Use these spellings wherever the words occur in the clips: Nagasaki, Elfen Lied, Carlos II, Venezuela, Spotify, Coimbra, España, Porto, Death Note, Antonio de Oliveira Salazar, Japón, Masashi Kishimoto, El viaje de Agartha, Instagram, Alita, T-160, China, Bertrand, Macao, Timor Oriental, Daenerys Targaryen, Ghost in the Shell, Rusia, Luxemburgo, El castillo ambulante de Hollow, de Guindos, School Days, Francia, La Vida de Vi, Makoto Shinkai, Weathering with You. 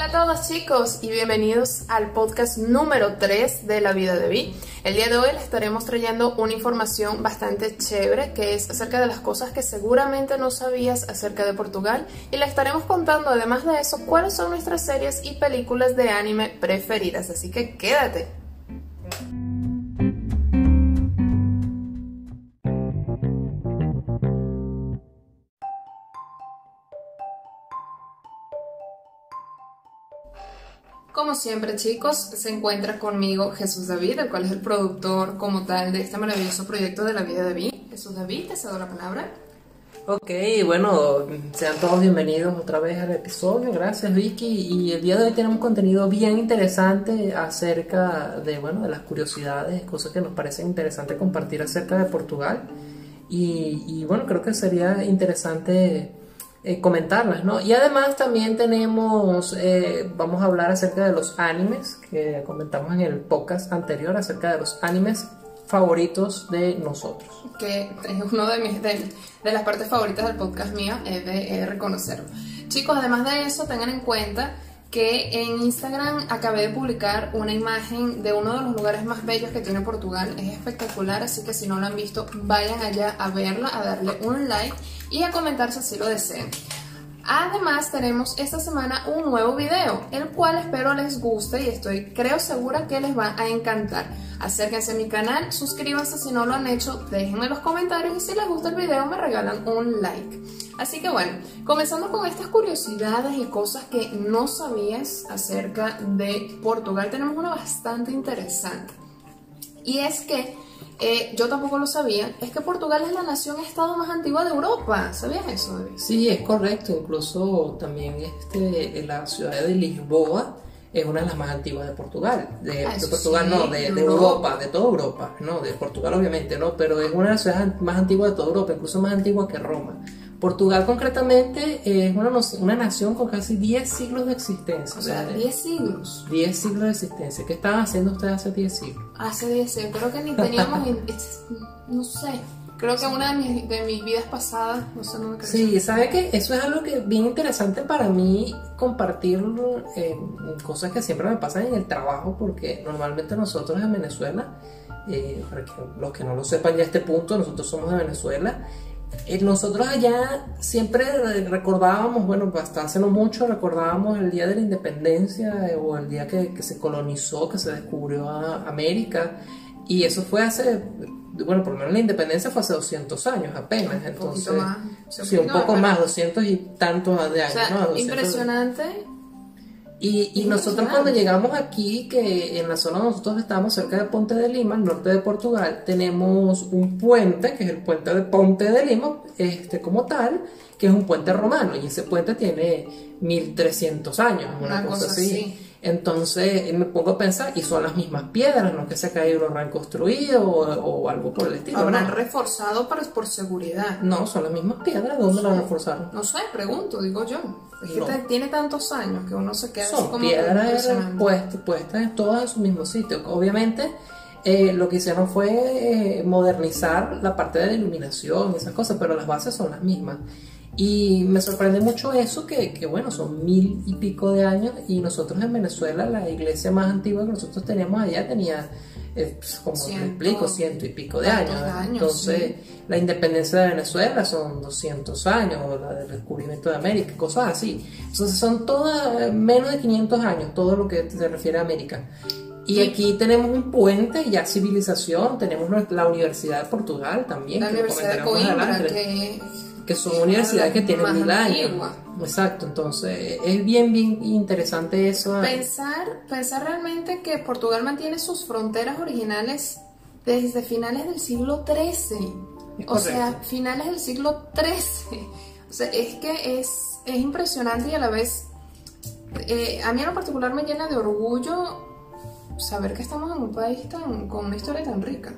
Hola a todos chicos y bienvenidos al podcast número 3 de La Vida de Vi. El día de hoy les estaremos trayendo una información bastante chévere que es acerca de las cosas que seguramente no sabías acerca de Portugal y les estaremos contando además de eso cuáles son nuestras series y películas de anime preferidas, así que quédate. Como siempre chicos, se encuentra conmigo Jesús David, el cual es el productor como tal de este maravilloso proyecto de La Vida de Vi. Jesús David, te cedo la palabra. Ok, bueno, sean todos bienvenidos otra vez al episodio, gracias Vicky. Y el día de hoy tenemos contenido bien interesante acerca de, bueno, de las curiosidades, cosas que nos parecen interesantes compartir acerca de Portugal. Y bueno, creo que sería interesante comentarlas, ¿no? Y además también tenemos, vamos a hablar acerca de los animes que comentamos en el podcast anterior, acerca de los animes favoritos de nosotros. Que es uno de mis, de las partes favoritas del podcast mía, es de reconocerlo. Chicos, además de eso, tengan en cuenta que en Instagram acabé de publicar una imagen de uno de los lugares más bellos que tiene Portugal. Es espectacular, así que si no la han visto, vayan allá a verla, a darle un like y a comentar si así lo desean. Además tenemos esta semana un nuevo video, el cual espero les guste y estoy creo segura que les va a encantar. Acérquense a mi canal, suscríbanse si no lo han hecho, déjenme los comentarios y si les gusta el video me regalan un like. Así que bueno, comenzando con estas curiosidades y cosas que no sabías acerca de Portugal, tenemos una bastante interesante. Y es que, yo tampoco lo sabía, es que Portugal es la nación-estado más antigua de Europa. ¿Sabías eso, David? Sí, es correcto. Incluso también la ciudad de Lisboa es una de las más antiguas de Portugal. De toda Europa. No, de Portugal obviamente, ¿no? Pero es una de las ciudades más antiguas de toda Europa, incluso más antigua que Roma. Portugal concretamente es una nación con casi 10 siglos de existencia. O sea, 10 siglos. 10 siglos de existencia. ¿Qué estaban haciendo ustedes hace 10 siglos? Hace 10 siglos. Creo que ni teníamos... no sé. Creo que una de mis vidas pasadas... No sé, no me creo. Sí, ¿sabes qué? Eso es algo que es bien interesante para mí compartir cosas que siempre me pasan en el trabajo porque normalmente nosotros en Venezuela, para los que no lo sepan ya a este punto, nosotros somos de Venezuela. Nosotros allá siempre recordábamos, bueno, hasta hace no mucho recordábamos el día de la independencia o el día que se colonizó, que se descubrió a América, y eso fue hace, bueno, por lo menos la independencia fue hace 200 años apenas, entonces, un poco más, 200 y tantos de años, o sea, ¿no? 200, impresionante. Y nosotros cuando llegamos aquí, que en la zona donde nosotros estamos, cerca de Ponte de Lima, al norte de Portugal, tenemos un puente, que es el puente de Ponte de Lima, como tal, que es un puente romano, y ese puente tiene 1300 años, una cosa así. Entonces me pongo a pensar, y son las mismas piedras, no que se ha caído, lo han construido o algo por el estilo. Habrán reforzado por seguridad. No, son las mismas piedras, ¿dónde las reforzaron? No sé, pregunto, digo yo. Es que tiene tantos años que uno se queda así como... Son piedras puestas todas en su mismo sitio. Obviamente lo que hicieron fue modernizar la parte de la iluminación y esas cosas, pero las bases son las mismas. Y me sorprende mucho eso, que bueno, son 1000 y pico de años, y nosotros en Venezuela, la iglesia más antigua que nosotros teníamos allá tenía, como te explico, 100 y pico de años. Entonces, sí. La independencia de Venezuela son 200 años, o la del descubrimiento de América, cosas así. Entonces, son todas menos de 500 años, todo lo que se refiere a América. Y aquí tenemos un puente, ya civilización, tenemos la Universidad de Portugal también. La Universidad de Coimbra, que son universidades que tienen 1000 años. Exacto, entonces es bien, bien interesante eso. Pensar realmente que Portugal mantiene sus fronteras originales desde finales del siglo XIII. O sea, finales del siglo XIII. O sea, es que es impresionante y a la vez, a mí en lo particular me llena de orgullo saber que estamos en un país con una historia tan rica.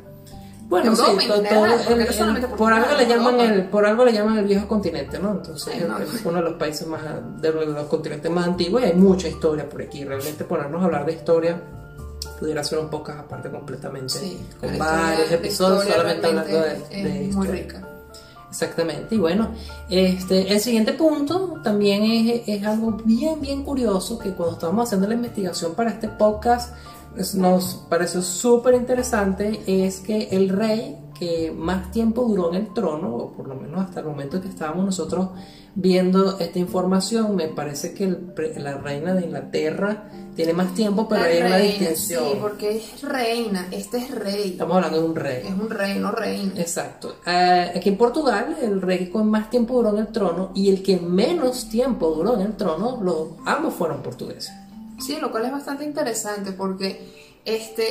Bueno, sí, por algo le llaman el viejo continente, ¿no? Entonces es uno de los países de los continentes más antiguos y hay mucha historia por aquí. Realmente ponernos a hablar de historia pudiera ser un podcast aparte completamente, con varios episodios solamente hablando de historia. Muy rica. Exactamente, y bueno, el siguiente punto también es algo bien curioso, que cuando estábamos haciendo la investigación para este podcast nos pareció súper interesante, es que el rey que más tiempo duró en el trono, o por lo menos hasta el momento que estábamos nosotros viendo esta información, me parece que la reina de Inglaterra tiene más tiempo, pero hay una distinción. Sí, porque es reina, este es rey. Estamos hablando de un rey. Es un rey, no reina. Exacto. Aquí en Portugal, el rey con más tiempo duró en el trono y el que menos tiempo duró en el trono, ambos fueron portugueses. Sí, lo cual es bastante interesante porque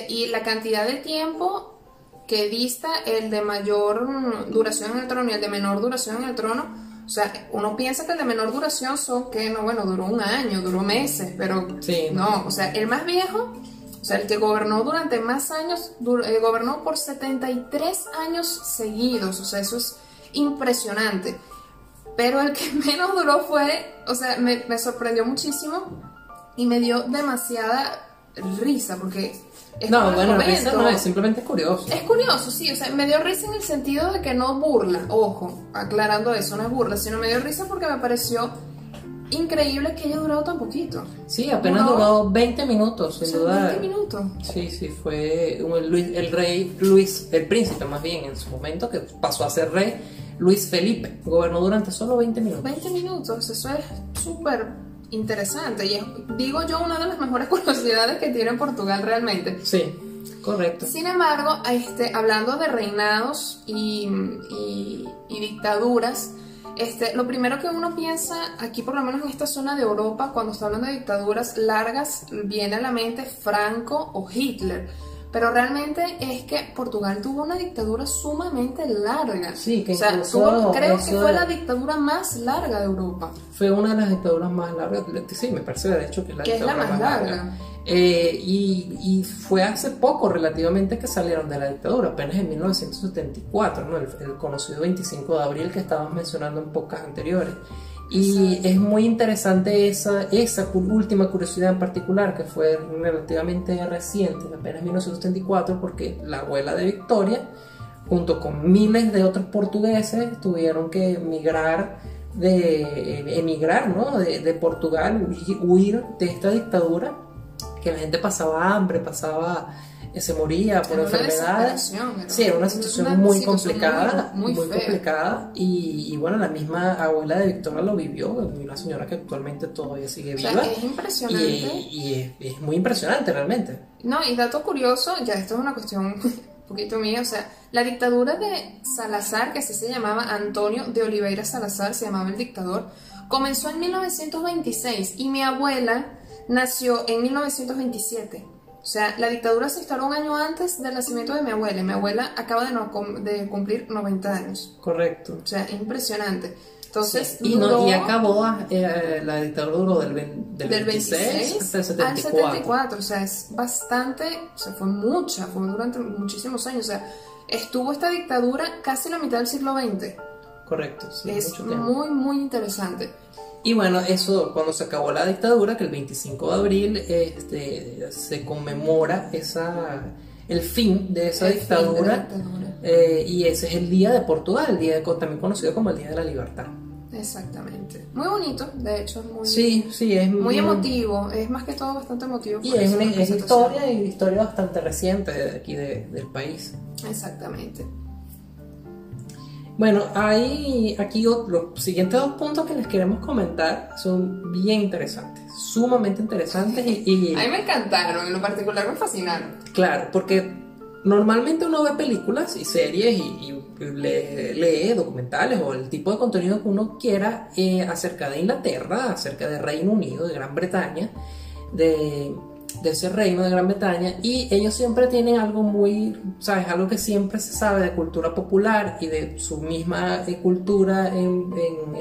y la cantidad de tiempo que dista el de mayor duración en el trono y el de menor duración en el trono. O sea, uno piensa que el de menor duración son que, no, bueno, duró un año, duró meses, pero sí. No, o sea, el más viejo, o sea, el que gobernó durante más años, gobernó por 73 años seguidos, o sea, eso es impresionante. Pero el que menos duró fue, o sea, me sorprendió muchísimo y me dio demasiada risa, porque... No, bueno, risa no es, simplemente es curioso. Es curioso, sí, o sea, me dio risa en el sentido de que no burla, ojo, aclarando eso, no es burla, sino me dio risa porque me pareció increíble que haya durado tan poquito. Sí, apenas duró 20 minutos, sin duda. 20 minutos. Sí, fue el rey Luis, el príncipe más bien en su momento, que pasó a ser rey Luis Felipe, gobernó durante solo 20 minutos. 20 minutos, eso es súper... interesante, y es, digo yo, una de las mejores curiosidades que tiene Portugal realmente. Sí, correcto. Sin embargo, hablando de reinados y dictaduras, lo primero que uno piensa aquí, por lo menos en esta zona de Europa, cuando se hablan de dictaduras largas, viene a la mente Franco o Hitler. Pero realmente es que Portugal tuvo una dictadura sumamente larga. Sí, que incluso... O sea, creo que fue la dictadura más larga de Europa. Fue una de las dictaduras más largas. Sí, me parece de hecho que es la dictadura más larga. Y fue hace poco relativamente que salieron de la dictadura, apenas en 1974, ¿no? El conocido 25 de abril que estábamos mencionando en podcasts anteriores. Y exacto. Es muy interesante esa última curiosidad en particular, que fue relativamente reciente, apenas 1974, porque la abuela de Victoria, junto con miles de otros portugueses, tuvieron que emigrar, ¿no? de Portugal, huir de esta dictadura, que la gente pasaba hambre, se moría por enfermedades. Sí, era una situación muy complicada, muy complicada. Y bueno, la misma abuela de Victoria lo vivió, una señora que actualmente todavía sigue viva. O sea, es impresionante. Y es muy impresionante realmente. No, y dato curioso, ya esto es una cuestión un poquito mía, o sea, la dictadura de Salazar, que así se llamaba, Antonio de Oliveira Salazar, se llamaba el dictador, comenzó en 1926 y mi abuela nació en 1927. O sea, la dictadura se instaló un año antes del nacimiento de mi abuela. Mi abuela acaba de cumplir 90 años. Correcto. O sea, impresionante. Entonces, sí, y acabó la dictadura del 26 hasta el 74. Al 74, o sea, es bastante, o sea, fue durante muchísimos años. O sea, estuvo esta dictadura casi la mitad del siglo XX. Correcto, sí. Es muy interesante. Y bueno, eso, cuando se acabó la dictadura, que el 25 de abril se conmemora el fin de esa dictadura, y ese es el Día de Portugal, el día también conocido como el Día de la Libertad. Exactamente. Muy bonito, de hecho. Sí, es muy emotivo, es más que todo bastante emotivo. Y es historia bastante reciente de aquí del país. Exactamente. Bueno, hay aquí los siguientes dos puntos que les queremos comentar, son bien interesantes, sumamente interesantes. Y a mí me encantaron, en lo particular me fascinaron. Claro, porque normalmente uno ve películas y series y lee documentales o el tipo de contenido que uno quiera acerca de Inglaterra, acerca de Reino Unido, de Gran Bretaña, de ese reino de Gran Bretaña, y ellos siempre tienen algo ¿sabes? Algo que siempre se sabe de cultura popular y de su misma cultura en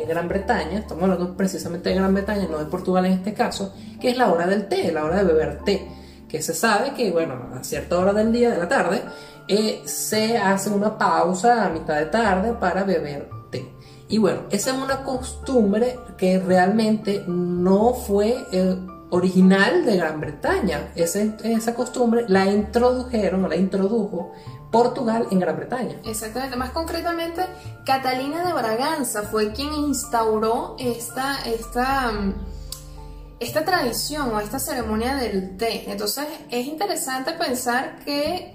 Gran Bretaña. Estamos hablando precisamente de Gran Bretaña, no de Portugal en este caso, que es la hora del té, la hora de beber té, que se sabe que, bueno, a cierta hora del día, de la tarde, se hace una pausa a mitad de tarde para beber té. Y bueno, esa es una costumbre que realmente no fue... original de Gran Bretaña. Esa costumbre la introdujo Portugal en Gran Bretaña. Exactamente, más concretamente Catalina de Braganza fue quien instauró esta tradición o esta ceremonia del té. Entonces es interesante pensar que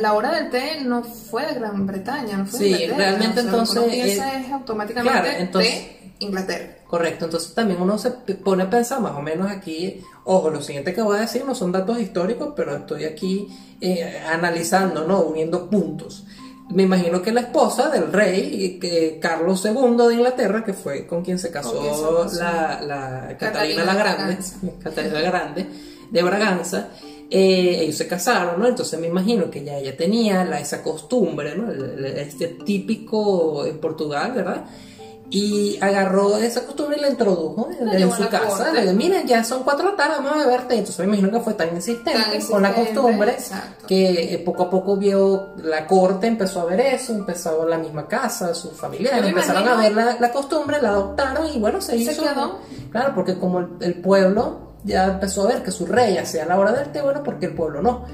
la hora del té no fue de Gran Bretaña, no fue de Inglaterra. Sí, realmente entonces esa es automáticamente claro, entonces, té Inglaterra. Correcto, entonces también uno se pone a pensar más o menos aquí. Ojo, lo siguiente que voy a decir no son datos históricos, pero estoy aquí analizando, ¿no? Uniendo puntos. Me imagino que la esposa del rey, Carlos II de Inglaterra, que fue con quien se casó, Catalina la Grande de Braganza, ellos se casaron, ¿no? Entonces me imagino que ya ella tenía esa costumbre, ¿no? Este típico en Portugal, ¿verdad? Y agarró esa costumbre y la introdujo en su casa. Le dijo, mira, ya son 4 de la tarde, vamos a beberte. Entonces me imagino que fue tan insistente con la costumbre, exacto, que poco a poco vio la corte, empezó a ver eso, empezó la misma casa, sus familiares empezaron a ver la costumbre, la adoptaron y bueno, se hizo. Quedó. Claro, porque como el pueblo ya empezó a ver que su rey hacía la hora del té, bueno, porque el pueblo no.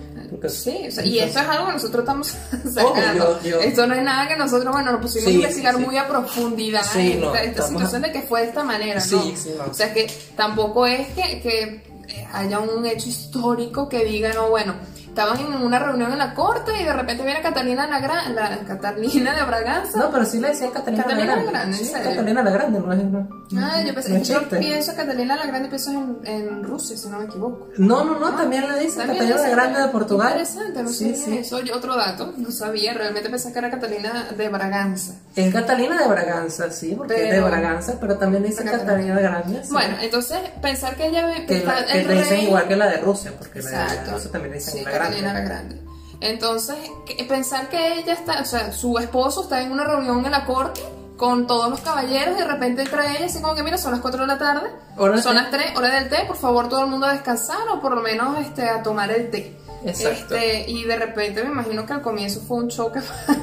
Sí, o sea, y eso es algo que nosotros estamos sacando. Esto no es nada que nosotros, bueno, nos pusimos a investigar muy a profundidad esta situación de que fue de esta manera, ¿no? O sea, que tampoco es que haya un hecho histórico que diga, no, bueno, estaban en una reunión en la corte y de repente viene Catalina Catalina de Braganza. No, pero sí le decían Catalina la Grande. Sí, Catalina la Grande, no es. Yo pensé, no es yo pienso Catalina la Grande, pienso en Rusia, si no me equivoco. No, también le dicen Catalina la Grande de Portugal. Interesante, no sé si eso. Yo otro dato, no sabía, realmente pensé que era Catalina de Braganza. Es Catalina de Braganza, sí, porque es de Braganza, pero también dice Catalina de Grande. Sí. Bueno, entonces pensar que ella. Que le dicen igual que la de Rusia, porque la de Rusia también le dicen la Grande. Grande. Entonces, pensar que ella está, o sea, su esposo está en una reunión en la corte con todos los caballeros y de repente entra ella así como que mira, son las 4 de la tarde, las 3, hora del té, por favor todo el mundo a descansar o por lo menos a tomar el té. Exacto. Y de repente me imagino que al comienzo fue un choque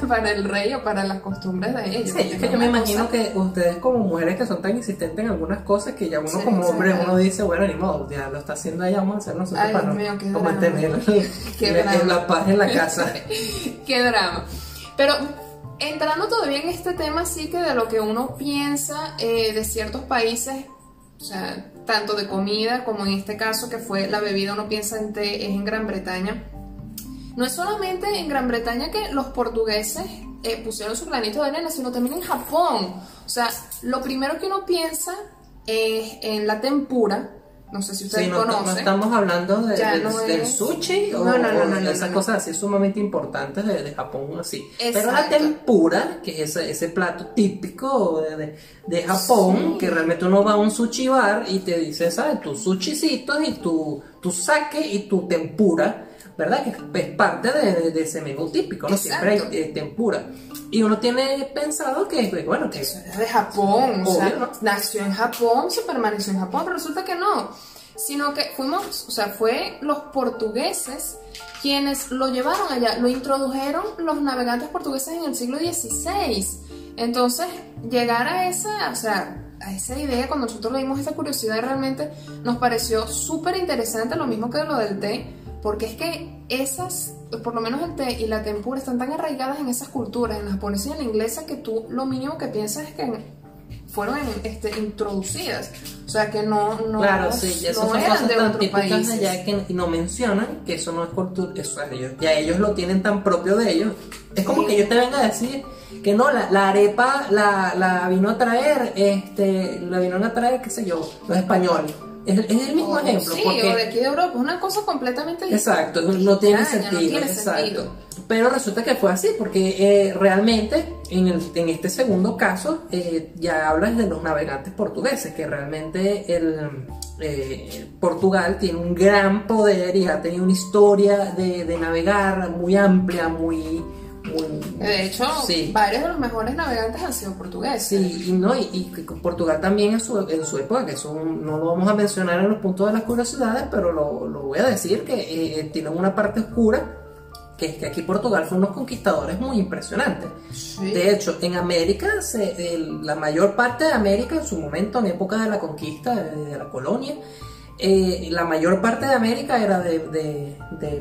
para el rey o para las costumbres de ellos. Sí, es que yo me imagino que ustedes como mujeres que son tan insistentes en algunas cosas que ya uno como hombre uno dice, bueno, ni modo, ya lo está haciendo ella, vamos a hacer nosotros para mantener la paz en la casa. Qué drama. Pero entrando todavía en este tema sí que de lo que uno piensa de ciertos países, o sea, tanto de comida como en este caso que fue la bebida, uno piensa en té, es en Gran Bretaña. No es solamente en Gran Bretaña que los portugueses pusieron su granito de arena, sino también en Japón. O sea, lo primero que uno piensa es en la tempura. No sé si ustedes conocen. No estamos hablando del sushi o esas cosas así sumamente importantes de Japón, así. Exacto. Pero la tempura, que es ese plato típico de Japón, que realmente uno va a un sushi bar y te dice, ¿sabes? Tus sushicitos y tu sake y tu tempura, ¿verdad? Que es parte de ese menú típico, ¿no? Siempre hay tempura. Y uno tiene pensado que, bueno, que eso es de Japón, obvio, o sea, ¿no? Nació en Japón, se permaneció en Japón, pero resulta que no, sino que fue los portugueses quienes lo llevaron allá, lo introdujeron los navegantes portugueses en el siglo XVI. Entonces, llegar a esa idea, cuando nosotros leímos esta curiosidad, realmente nos pareció súper interesante, lo mismo que lo del té, porque es que esas, por lo menos el té y la tempura, están tan arraigadas en esas culturas, en la japonesa y en la inglesa, que tú lo mínimo que piensas es que fueron introducidas. O sea, que no, claro, sí, no son eran cosas de otros países. Allá que no mencionan que eso no es cultura, eso ya ellos lo tienen tan propio de ellos. Es como que yo te venga a decir que no, la arepa la vino a traer, qué sé yo, los españoles. Es el mismo ejemplo. Sí, porque o de aquí de Europa, es una cosa completamente diferente. Exacto, no tiene sentido. Pero resulta que fue así, porque realmente en este segundo caso ya hablas de los navegantes portugueses, que realmente Portugal tiene un gran poder y ha tenido una historia de navegar muy amplia, de hecho, varios de los mejores navegantes han sido portugueses. Sí, y Portugal también en su época, que eso no lo vamos a mencionar en los puntos de las curiosidades, pero lo voy a decir que tienen una parte oscura, que es que aquí Portugal fue unos conquistadores muy impresionantes. Sí. De hecho, en América, la mayor parte de América en su momento, en época de la conquista, de la colonia, La mayor parte de América era de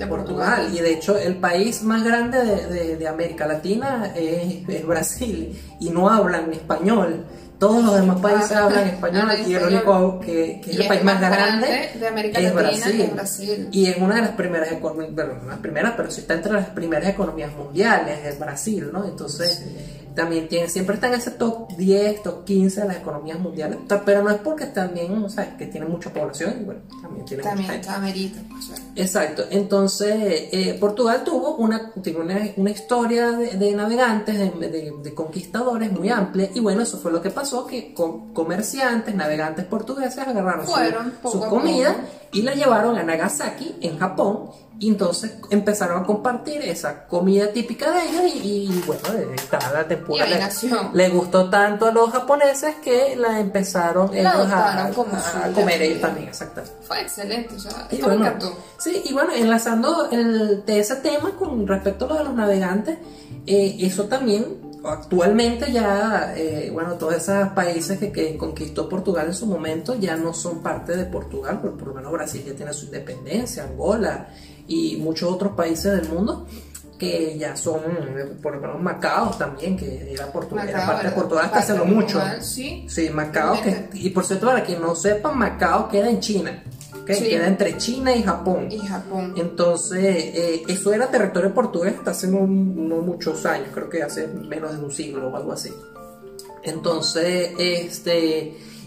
Portugal, y de hecho el país más grande de América Latina es Brasil, y no hablan español. Todos los demás países hablan español, y el único que es el país más grande de América Latina es Brasil. Y es una de las primeras economías, bueno, no las primeras, pero sí está entre las primeras economías mundiales, el Brasil, ¿no? Entonces, sí, también tiene, siempre está en ese top 10, top 15 de las economías mundiales, pero no es porque también, o sea, que tiene mucha población, y bueno, también tiene mucha gente. Amerita, pues, bueno. Exacto, entonces Portugal tuvo una historia de navegantes, de conquistadores muy amplia, y bueno, eso fue lo que pasó. Que comerciantes, navegantes portugueses agarraron su comida y la llevaron a Nagasaki, en Japón, y entonces empezaron a compartir esa comida típica de ellos, y bueno, estaba la tempura, le gustó tanto a los japoneses que la empezaron a comer ellos también, exactamente. Fue excelente, o sea, esto me encantó. Sí, y bueno, enlazando de ese tema con respecto a lo de los navegantes, eso también... Actualmente ya, bueno, todos esos países que conquistó Portugal en su momento ya no son parte de Portugal, pero por lo menos Brasil ya tiene su independencia, Angola y muchos otros países del mundo que ya son, por lo menos Macao también, que era, era parte de Portugal hasta hace no mucho. Sí, sí, Macao, y por cierto, para quien no sepa, Macao queda en China. Okay, sí. Queda entre China y Japón. Entonces, eso era territorio portugués hasta hace no muchos años, creo que hace menos de un siglo o algo así. Entonces,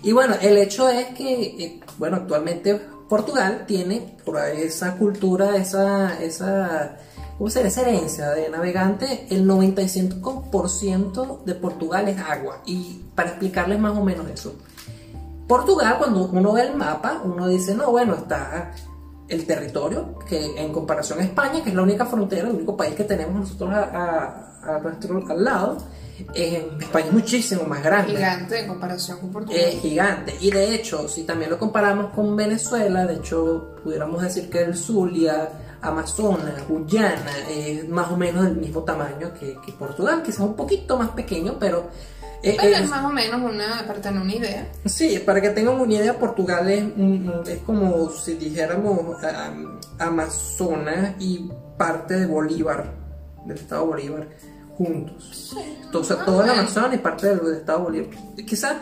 y bueno, el hecho es que, bueno, actualmente Portugal tiene por ahí esa cultura, ¿cómo se dice? Esa herencia de navegante. El 95% de Portugal es agua. Y para explicarles más o menos eso. Portugal, cuando uno ve el mapa, uno dice, no, bueno, está el territorio, que en comparación a España, que es la única frontera, el único país que tenemos nosotros al lado, España es muchísimo más grande. Gigante en comparación con Portugal. Es gigante, y de hecho, si también lo comparamos con Venezuela, de hecho, pudiéramos decir que el Zulia, Amazonas, Guyana, es más o menos del mismo tamaño que Portugal, quizás un poquito más pequeño, pero... Bueno, es más o menos para tener una idea. Sí, para que tengan una idea, Portugal es como si dijéramos Amazonas y parte de Bolívar, del estado Bolívar, juntos. Sí, entonces, todo el Amazonas y parte del estado Bolívar. Quizás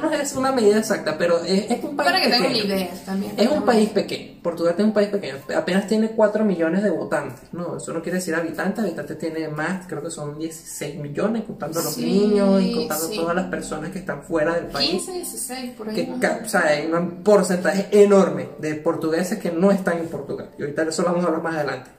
no es una medida exacta, pero es un país pequeño. Para que tengan una idea también. Es un país pequeño. Portugal tiene un país pequeño. Apenas tiene 4 millones de votantes. No, eso no quiere decir habitantes. Habitantes tiene más, creo que son 16 millones, contando a los niños y contando a todas las personas que están fuera del país. 15, 16, por ahí. O sea, hay un porcentaje enorme de portugueses que no están en Portugal. Y ahorita eso lo vamos a hablar más adelante.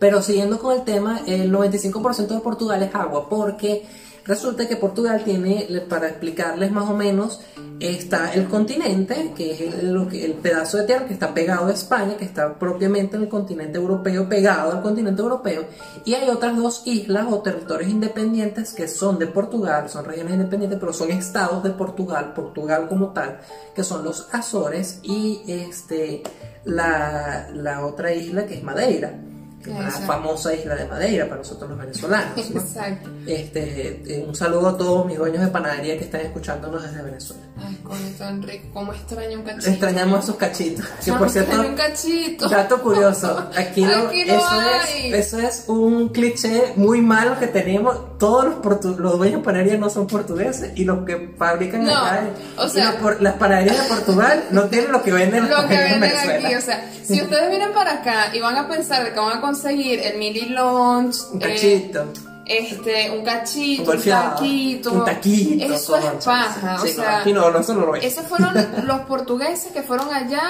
Pero siguiendo con el tema, el 95% de Portugal es agua, porque resulta que Portugal tiene, para explicarles más o menos, está el continente, que es el pedazo de tierra que está pegado a España, que está propiamente en el continente europeo, pegado al continente europeo, y hay otras dos islas o territorios independientes que son de Portugal, son regiones independientes, pero son estados de Portugal, Portugal como tal, que son los Azores y la otra isla que es Madeira. La famosa isla de Madeira para nosotros los venezolanos, ¿no? Exacto. Un saludo a todos mis dueños de panadería que están escuchándonos desde Venezuela. Ay, con esto, Enrique, ¿cómo extraño un cachito? Extrañamos esos cachitos. Que por cierto, un cachito. Dato curioso, aquí no eso es un cliché muy malo que tenemos. Todos los dueños de panadería no son portugueses, y los que fabrican acá, o sea, las panaderías de Portugal no tienen lo que venden los panaderías en Venezuela. Aquí, o sea, si ustedes vienen para acá y van a pensar de que van a conseguir el mini lunch, un cachito, un cachito, un taquito, eso es paja. Sí, o sea, no, eso no lo es. Esos fueron los portugueses que fueron allá,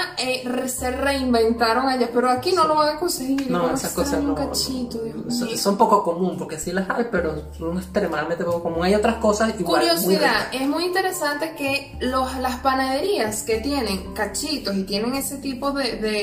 se reinventaron allá, pero aquí no lo van a conseguir. No, esas cosas no. Cachito, son poco común, porque sí las hay, pero son extremadamente poco común. Hay otras cosas igual. Curiosidad, es muy interesante que las panaderías que tienen cachitos y tienen ese tipo de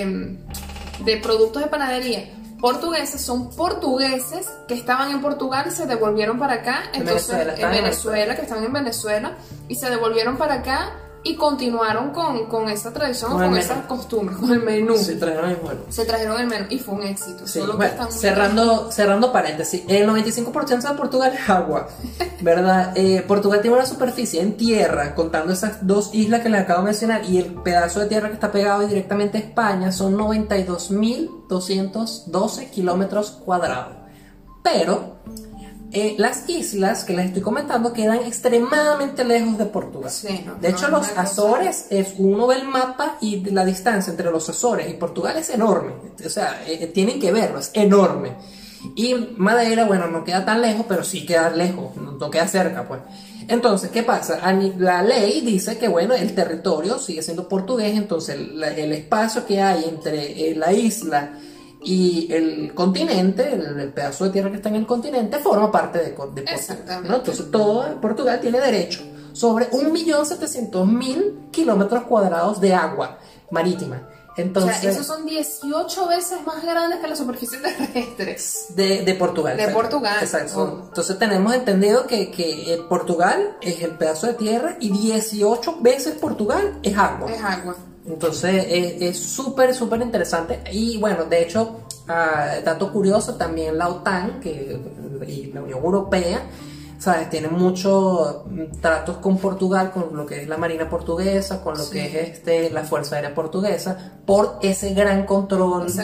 productos de panadería portugueses son portugueses que estaban en Portugal y se devolvieron para acá, entonces en Venezuela, que estaban en Venezuela y se devolvieron para acá y continuaron con esa tradición, con esas costumbres, con el menú. Se trajeron el menú. Se trajeron el menú y fue un éxito. Sí. Solo bueno, que cerrando paréntesis, el 95% de Portugal es agua, ¿verdad? Portugal tiene una superficie en tierra, contando esas dos islas que les acabo de mencionar, y el pedazo de tierra que está pegado directamente a España, son 92.212 kilómetros cuadrados. Pero las islas que les estoy comentando quedan extremadamente lejos de Portugal. Sí, no, de hecho, no, los Azores, uno ve el mapa y la distancia entre los Azores y Portugal es enorme. O sea, tienen que verlo, es enorme. Y Madeira, bueno, no queda tan lejos, pero sí queda lejos, no queda cerca, pues. Entonces, ¿qué pasa? La ley dice que, bueno, el territorio sigue siendo portugués, entonces el espacio que hay entre la isla y el continente, el pedazo de tierra que está en el continente, forma parte de Portugal, ¿no? Entonces todo Portugal tiene derecho sobre 1.700.000 kilómetros cuadrados de agua marítima. Entonces, o sea, esos son 18 veces más grandes que la superficie terrestre de Portugal. De Portugal. Exacto. Oh. Entonces tenemos entendido que Portugal es el pedazo de tierra y 18 veces Portugal es agua. Es agua. Entonces es súper, súper interesante. Y bueno, de hecho, dato curioso, también la OTAN y la Unión Europea, ¿sabes? Tienen muchos tratos con Portugal, con lo que es la Marina Portuguesa, con lo sí. que es la Fuerza Aérea Portuguesa, por ese gran control, ese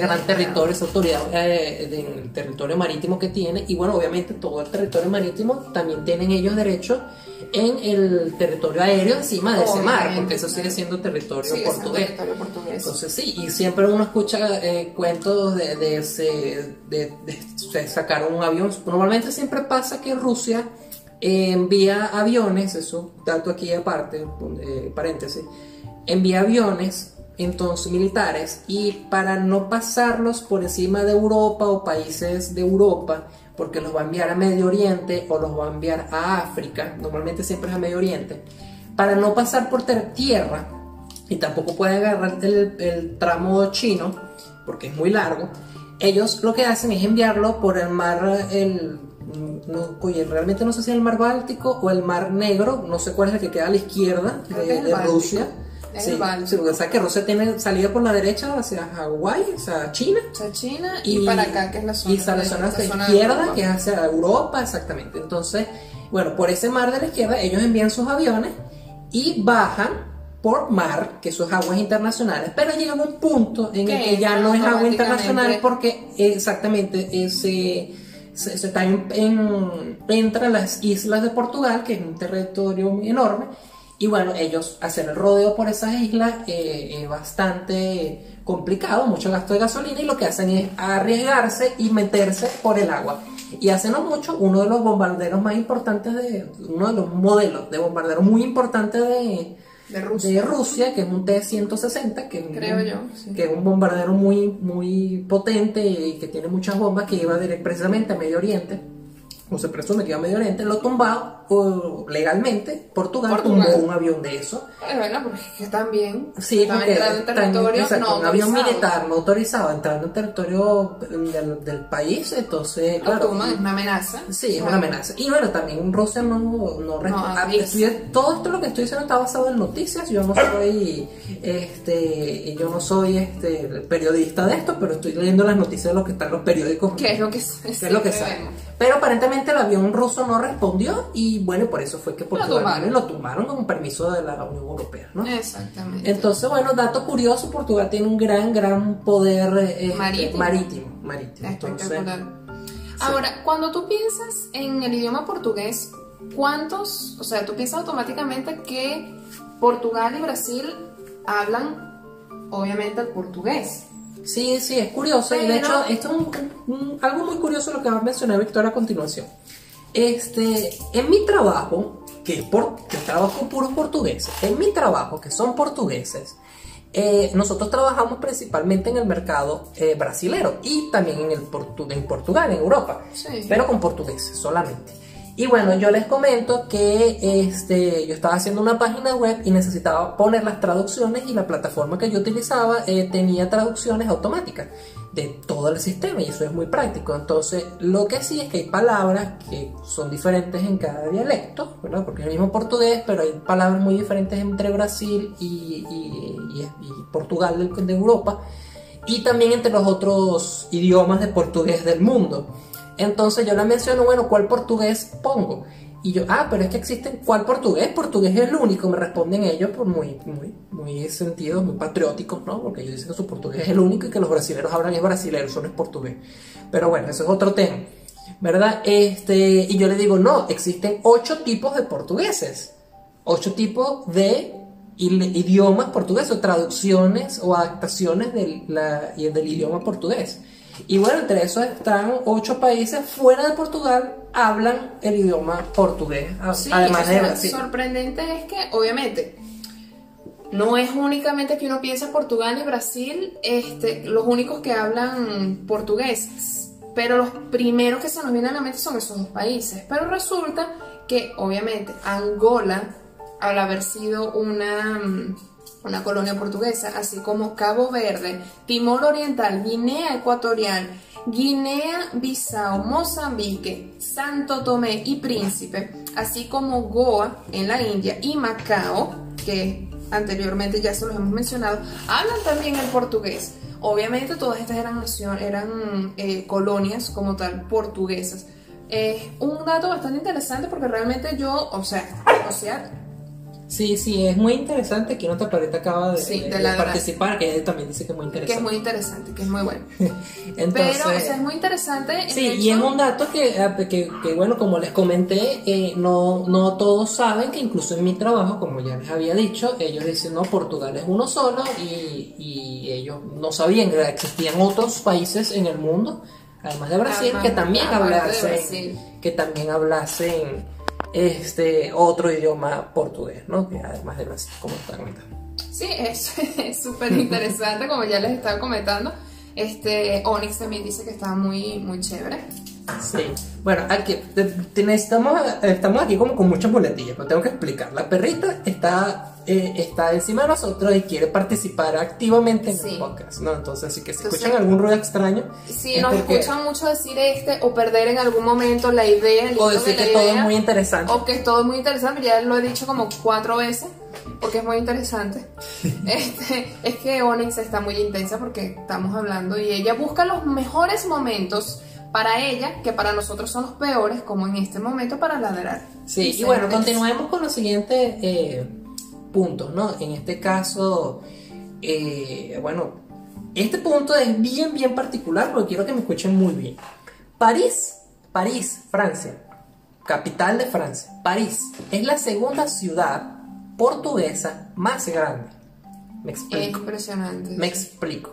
gran territorio, esa autoridad del territorio marítimo que tiene. Y bueno, obviamente todo el territorio marítimo también tienen ellos derecho en el territorio aéreo encima de ese mar, porque eso sigue siendo territorio portugués. Entonces sí, y siempre uno escucha cuentos de sacar un avión. Normalmente siempre pasa que Rusia envía aviones, eso dato aquí aparte, paréntesis, envía aviones entonces militares, y para no pasarlos por encima de Europa o países de Europa, porque los va a enviar a Medio Oriente o los va a enviar a África, normalmente siempre es a Medio Oriente, para no pasar por tierra, y tampoco puede agarrar el tramo chino porque es muy largo, ellos lo que hacen es enviarlo por el mar, realmente no sé si es el mar Báltico o el mar Negro, no sé cuál es el que queda a la izquierda de Rusia. Sí, sí, o sea que Rusia tiene salida por la derecha hacia Hawái, hacia China. Hacia China y para acá, que es la zona. Y hacia la zona de izquierda, que es hacia Europa, exactamente. Entonces, bueno, por ese mar de la izquierda, ellos envían sus aviones y bajan por mar, que eso es aguas internacionales, pero llega un punto en el que ya no es agua internacional porque exactamente se está entre las islas de Portugal, que es un territorio enorme. Y bueno, ellos hacen el rodeo por esas islas, bastante complicado, mucho gasto de gasolina, y lo que hacen es arriesgarse y meterse por el agua. Y hace no mucho, uno de los bombarderos más importantes, uno de los modelos de bombardero muy importante de Rusia, que es un T-160, que es un bombardero muy, muy potente y que tiene muchas bombas, que iba precisamente a Medio Oriente. O se presume que iba a Medio Oriente, lo tumbaba legalmente. Portugal tumbó un avión de eso. Bueno, porque también. Sí, porque entrando en territorio. Exacto, no un avión militar no autorizado entrando en territorio del país, entonces. Claro, es una amenaza. Sí, es una amenaza. Y bueno, también Rusia no responde. Todo esto lo que estoy diciendo está basado en noticias. Yo no soy periodista de esto, pero estoy leyendo las noticias de lo que están los periódicos. ¿Qué es lo que sabemos? Pero aparentemente el avión ruso no respondió y bueno, por eso fue que Portugal lo tomaron con permiso de la Unión Europea, ¿no? Exactamente. Entonces, bueno, dato curioso, Portugal tiene un gran, gran poder marítimo. Espectacular. Entonces, ahora, cuando tú piensas en el idioma portugués, o sea, tú piensas automáticamente que Portugal y Brasil hablan, obviamente, el portugués. Sí, sí, es curioso. Y de hecho, esto es algo muy curioso lo que va a mencionar Victoria a continuación. En mi trabajo, que trabajo con puros portugueses, en mi trabajo, que son portugueses, nosotros trabajamos principalmente en el mercado brasilero y también en Portugal, en Europa, pero con portugueses solamente. Y bueno, yo les comento que yo estaba haciendo una página web y necesitaba poner las traducciones, y la plataforma que yo utilizaba tenía traducciones automáticas de todo el sistema, y eso es muy práctico. Entonces, lo que sí es que hay palabras que son diferentes en cada dialecto, ¿verdad? Porque es el mismo portugués, pero hay palabras muy diferentes entre Brasil y Portugal de Europa, y también entre los otros idiomas de portugués del mundo. Entonces yo le menciono, bueno, ¿cuál portugués pongo? Y yo, pero es que existen, ¿cuál portugués? Portugués es el único, me responden ellos, por muy sentidos, muy patrióticos, ¿no? Porque ellos dicen que su portugués es el único y que los brasileños hablan es brasileño, eso no es portugués. Pero bueno, eso es otro tema, ¿verdad? Y yo les digo, no, existen 8 tipos de portugueses, 8 tipos de idiomas portugueses, o traducciones o adaptaciones del idioma portugués. Y bueno, entre esos están 8 países fuera de Portugal, hablan el idioma portugués. Sí, además de Brasil. Lo sorprendente es que, obviamente, no es únicamente que uno piensa Portugal y Brasil, los únicos que hablan portugués, pero los primeros que se nos vienen a la mente son esos 2 países. Pero resulta que, obviamente, Angola, al haber sido una colonia portuguesa, así como Cabo Verde, Timor Oriental, Guinea Ecuatorial, Guinea-Bissau, Mozambique, Santo Tomé y Príncipe, así como Goa en la India y Macao, que anteriormente ya se los hemos mencionado, hablan también el portugués. Obviamente todas estas eran colonias como tal portuguesas. Un dato bastante interesante, porque realmente yo, o sea... Sí, es muy interesante que otra paleta acaba de participar, que él también dice que es muy interesante. Que es muy interesante, que es muy bueno. Entonces, pero, es muy interesante. Sí, y es un dato que bueno, como les comenté, no todos saben que incluso en mi trabajo, como ya les había dicho, ellos dicen, no, Portugal es uno solo, y ellos no sabían que existían otros países en el mundo, además de Brasil, que también hablasen otro idioma portugués, ¿no? Que además de Brasil, como está comentando. Sí, es súper interesante, como ya les estaba comentando. Onyx también dice que está muy, muy chévere. Sí, bueno, aquí estamos aquí como con muchas boletillas, pero tengo que explicar. La perrita está encima de nosotros y quiere participar activamente en el podcast, ¿no? Entonces, así que si escuchan algún ruido extraño, si nos escuchan mucho decir o perder en algún momento la idea, o decir que todo es muy interesante, o que todo es muy interesante, ya lo he dicho como 4 veces, porque es muy interesante. Es que Onyx está muy intensa porque estamos hablando y ella busca los mejores momentos para ella, que para nosotros son los peores, como en este momento, para ladrar. Sí, y bueno, continuemos con los siguientes puntos, ¿no? En este caso, bueno, este punto es bien, bien particular, porque quiero que me escuchen muy bien. París, Francia, capital de Francia. París es la segunda ciudad portuguesa más grande. Me explico. Impresionante. Me explico.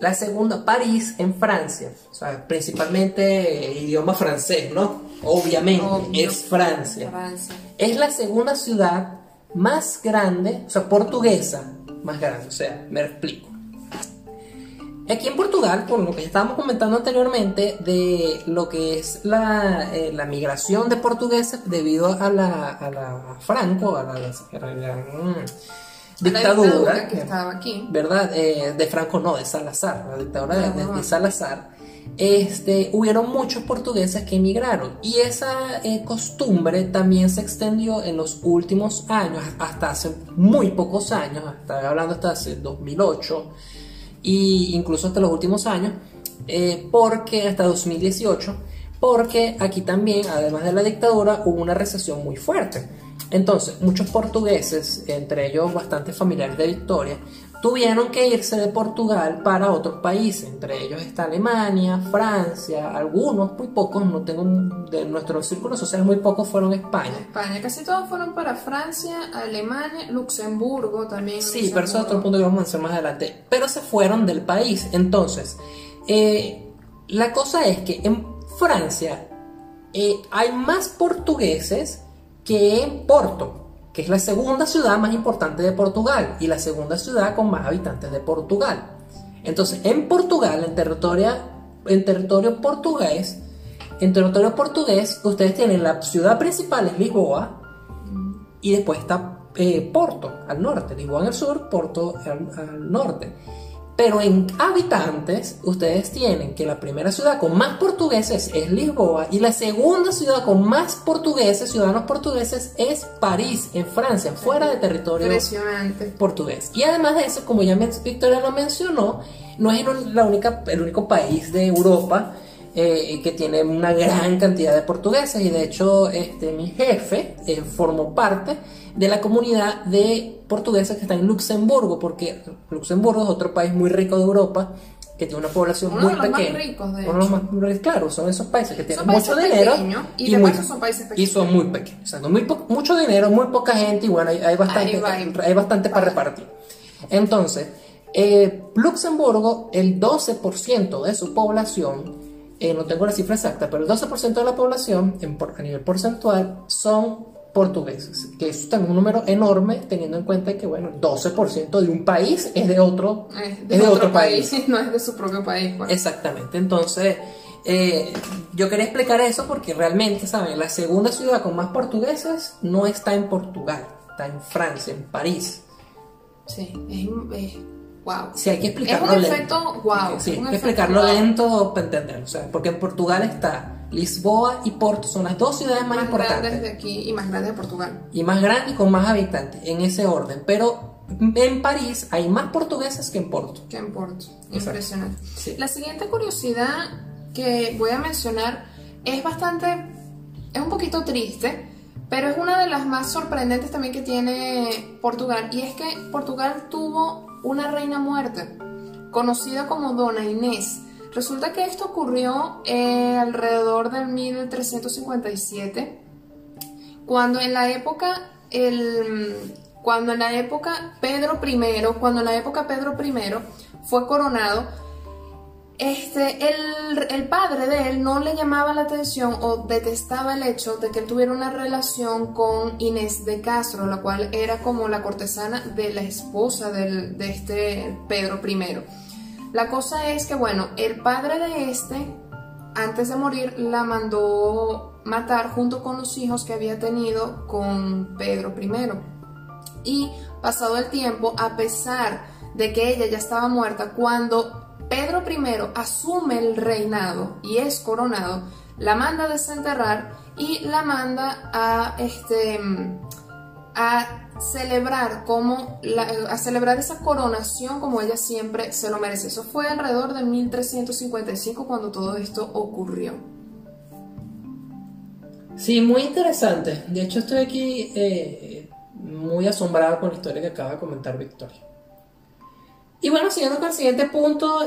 La segunda, París en Francia, o sea, principalmente idioma francés, ¿no? Obviamente, obvio, es Francia. Es la segunda ciudad más grande, o sea, portuguesa más grande, o sea, me explico. Aquí en Portugal, por lo que estábamos comentando anteriormente, de lo que es la migración de portugueses debido a la Franco, a la dictadura que estaba aquí, ¿verdad? De Franco no, de Salazar, la dictadura de Salazar. Hubieron muchos portugueses que emigraron, y esa costumbre también se extendió en los últimos años, hasta hace muy pocos años, estaba hablando hasta hace 2008, y incluso hasta los últimos años, porque hasta 2018, porque aquí también, además de la dictadura, hubo una recesión muy fuerte. Entonces, muchos portugueses, entre ellos bastantes familiares de Victoria, tuvieron que irse de Portugal para otros países. Entre ellos está Alemania, Francia, algunos, muy pocos, no tengo, de nuestro círculo social, muy pocos fueron a España. Casi todos fueron para Francia, Alemania, Luxemburgo también. Sí, pero eso es otro punto que vamos a hacer más adelante. Pero se fueron del país. Entonces, la cosa es que en Francia hay más portugueses que en Porto, que es la segunda ciudad más importante de Portugal y la segunda ciudad con más habitantes de Portugal. Entonces, en Portugal, en territorio portugués, En territorio portugués, ustedes tienen la ciudad principal es Lisboa y después está Porto al norte, Lisboa en el sur, Porto al norte. Pero en habitantes, ustedes tienen que la primera ciudad con más portugueses es Lisboa y la segunda ciudad con más portugueses, ciudadanos portugueses, es París, en Francia, fuera de territorio portugués. Y además de eso, como ya Victoria lo mencionó, no es el único país de Europa que tiene una gran cantidad de portugueses, y de hecho mi jefe formó parte de la comunidad de portugueses que está en Luxemburgo, porque Luxemburgo es otro país muy rico de Europa que tiene una población muy pequeña. Uno de los más ricos, de hecho. Claro, son esos países que tienen mucho dinero y son muy pequeños. O sea, mucho dinero, muy poca gente, y bueno, hay bastante para repartir. Entonces, Luxemburgo, el 12% de su población, no tengo la cifra exacta, pero el 12% de la población a nivel porcentual son portugueses, que eso también es un número enorme, teniendo en cuenta que, bueno, el 12% de un país es de otro, es de otro país, no es de su propio país, bueno. Exactamente. Entonces yo quería explicar eso porque realmente, ¿saben? La segunda ciudad con más portugueses no está en Portugal, está en Francia, en París. Sí, wow. Sí, hay que explicarlo lento. Es un efecto wow. Sí, hay que explicarlo lento para entenderlo. O sea, porque en Portugal está Lisboa y Porto, son las dos ciudades más importantes. Más grandes de aquí y más grandes de Portugal. Y más grandes y con más habitantes, en ese orden. Pero en París hay más portugueses que en Porto. Que en Porto. Impresionante. Sí. La siguiente curiosidad que voy a mencionar es es un poquito triste, pero es una de las más sorprendentes también que tiene Portugal. Y es que Portugal tuvo una reina muerta, conocida como Dona Inés. Resulta que esto ocurrió alrededor del 1357, cuando en la época Pedro I fue coronado, el padre de él no le llamaba la atención o detestaba el hecho de que él tuviera una relación con Inés de Castro, la cual era como la cortesana de la esposa de este Pedro I. La cosa es que, bueno, el padre de antes de morir, la mandó matar junto con los hijos que había tenido con Pedro I. Y pasado el tiempo, a pesar de que ella ya estaba muerta, cuando Pedro I asume el reinado y es coronado, la manda a desenterrar y la manda a celebrar esa coronación como ella siempre se lo merece. Eso fue alrededor de 1355 cuando todo esto ocurrió. Sí, muy interesante. De hecho, estoy aquí muy asombrado con la historia que acaba de comentar Victoria. Y bueno, siguiendo con el siguiente punto,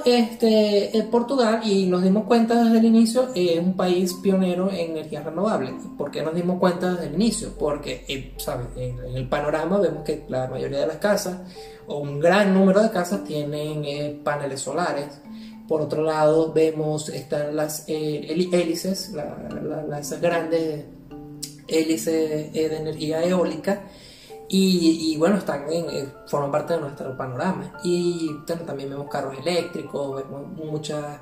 Portugal, y nos dimos cuenta desde el inicio, es un país pionero en energía renovable. ¿Por qué nos dimos cuenta desde el inicio? Porque, ¿sabes? En el panorama vemos que la mayoría de las casas, o un gran número de casas, tienen paneles solares. Por otro lado, vemos, están las hélices, las grandes hélices de energía eólica. Y bueno, forman parte de nuestro panorama. Y bueno, también vemos carros eléctricos, vemos muchas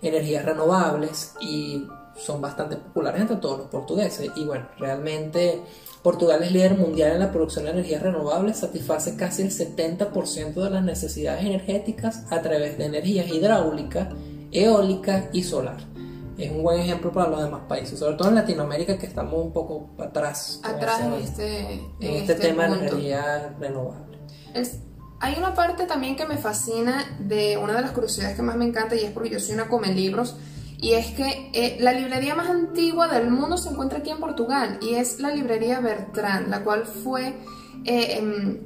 energías renovables y son bastante populares entre todos los portugueses. Y bueno, realmente Portugal es líder mundial en la producción de energías renovables, satisface casi el 70% de las necesidades energéticas a través de energías hidráulica, eólica y solar. Es un buen ejemplo para los demás países, sobre todo en Latinoamérica, que estamos un poco atrás en este tema punto de energía renovable. Hay una parte también que me fascina, de una de las curiosidades que más me encanta, y es porque yo soy una come libros, y es que la librería más antigua del mundo se encuentra aquí en Portugal, y es la librería Bertrand, la cual fue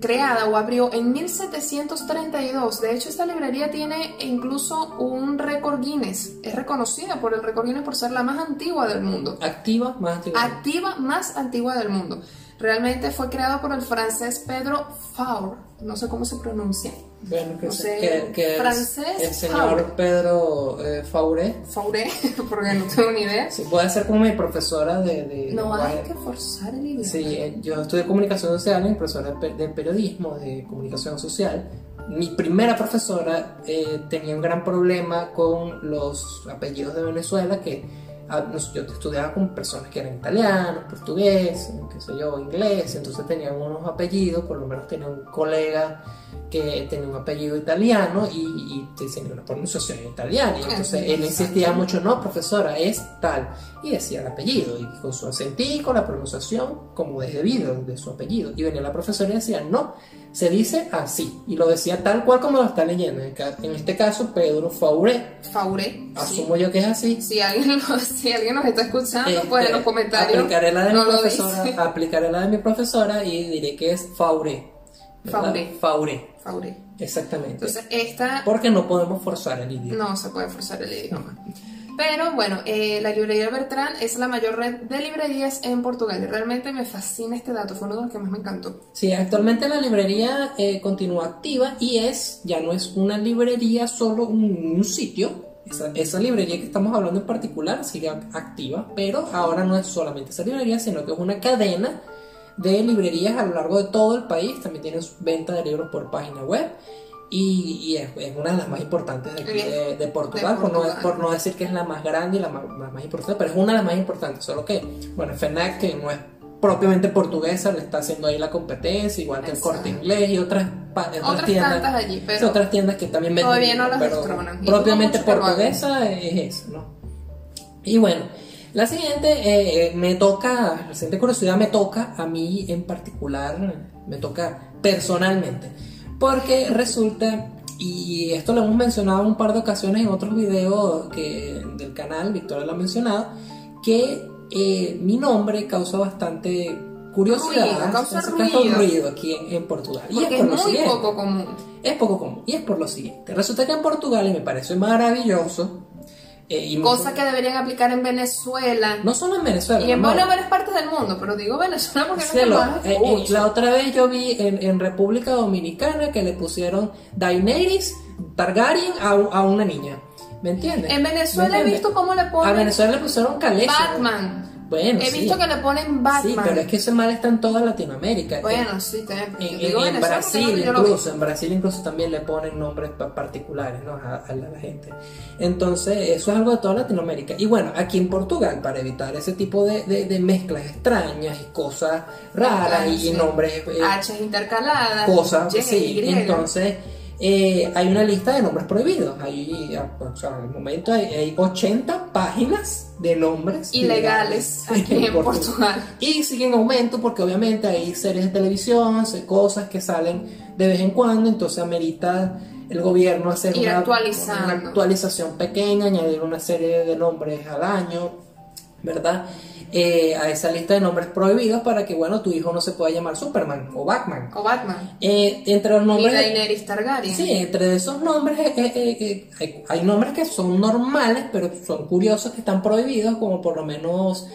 creada o abrió en 1732. De hecho, esta librería tiene incluso un récord Guinness. Es reconocida por el récord Guinness por ser la más antigua del mundo. Activa más antigua del mundo. Realmente fue creada por el francés Pedro Faure. No sé cómo se pronuncia. Bueno, el señor Faure. Pedro Faure, porque no tengo ni idea. Sí, puede ser como mi profesora hay que forzar el idioma. Sí, yo estudié comunicación social, mi profesora de periodismo, de comunicación social. Mi primera profesora tenía un gran problema con los apellidos de Venezuela, que yo estudiaba con personas que eran italianos, portugueses, qué sé yo, ingleses, entonces tenían unos apellidos, por lo menos tenía un colega que tenía un apellido italiano y tenía una pronunciación italiana, y entonces él insistía mucho, no, profesora, es tal, y decía el apellido, y con su acentico, la pronunciación, como es debido de su apellido, y venía la profesora y decía, no, se dice así, y lo decía tal cual como lo está leyendo, en este caso, Pedro Faure, asumo sí. Yo que es así. Si alguien nos está escuchando, pues en los comentarios aplicaré la de mi profesora y diré que es Faure. Exactamente. Entonces esta... Porque no podemos forzar el idioma. No se puede forzar el idioma. Pero bueno, la librería Bertrand es la mayor red de librerías en Portugal. Realmente me fascina este dato, fue uno de los que más me encantó. Sí, actualmente la librería continúa activa y ya no es una librería, solo un sitio. Esa librería que estamos hablando en particular sigue activa, pero ahora no es solamente esa librería, sino que es una cadena de librerías a lo largo de todo el país. También tienen venta de libros por página web. Y es una de las más importantes de Portugal, por no decir que es la más grande y la más importante, pero es una de las más importantes, solo que, bueno, FNAC, que no es propiamente portuguesa, le está haciendo ahí la competencia, igual que el Corte Inglés y otras tiendas allí, pero otras tiendas que también venden, todavía no las destronan, propiamente portuguesa es eso, ¿no? Y bueno, la siguiente la siguiente curiosidad me toca a mí en particular, me toca personalmente. Porque resulta, y esto lo hemos mencionado un par de ocasiones en otros videos del canal, Victoria lo ha mencionado, que mi nombre causa bastante curiosidad, causa ruido aquí en Portugal. Porque es poco común. Es poco común, y es por lo siguiente. Resulta que en Portugal, y me parece maravilloso, cosa que deberían aplicar en Venezuela. No solo en Venezuela. Y en varias partes del mundo, pero digo Venezuela porque la otra vez yo vi en República Dominicana que le pusieron Daenerys Targaryen a una niña. ¿Me entiendes? En Venezuela he visto cómo le ponen. A Venezuela le pusieron Calecha. Batman. Bueno, He visto que le ponen Batman. Sí, pero es que ese mal está en toda Latinoamérica. Bueno, sí, también. En Brasil incluso también le ponen nombres particulares, ¿no? a la gente. Entonces, eso es algo de toda Latinoamérica. Y bueno, aquí en Portugal, para evitar ese tipo de mezclas extrañas y cosas raras, claro, y nombres... Hachas intercaladas. Cosas, sí. Y entonces... hay una lista de nombres prohibidos. Al momento hay 80 páginas de nombres ilegales aquí en Portugal. Y sigue en aumento porque obviamente hay series de televisión, cosas que salen de vez en cuando, entonces amerita el gobierno hacer una actualización pequeña, añadir una serie de nombres al año, ¿verdad? A esa lista de nombres prohibidos para que, bueno, tu hijo no se pueda llamar Superman o Batman. Entre los nombres... Y Daenerys Targaryen. Sí, entre esos nombres hay nombres que son normales, pero son curiosos, que están prohibidos, como por lo menos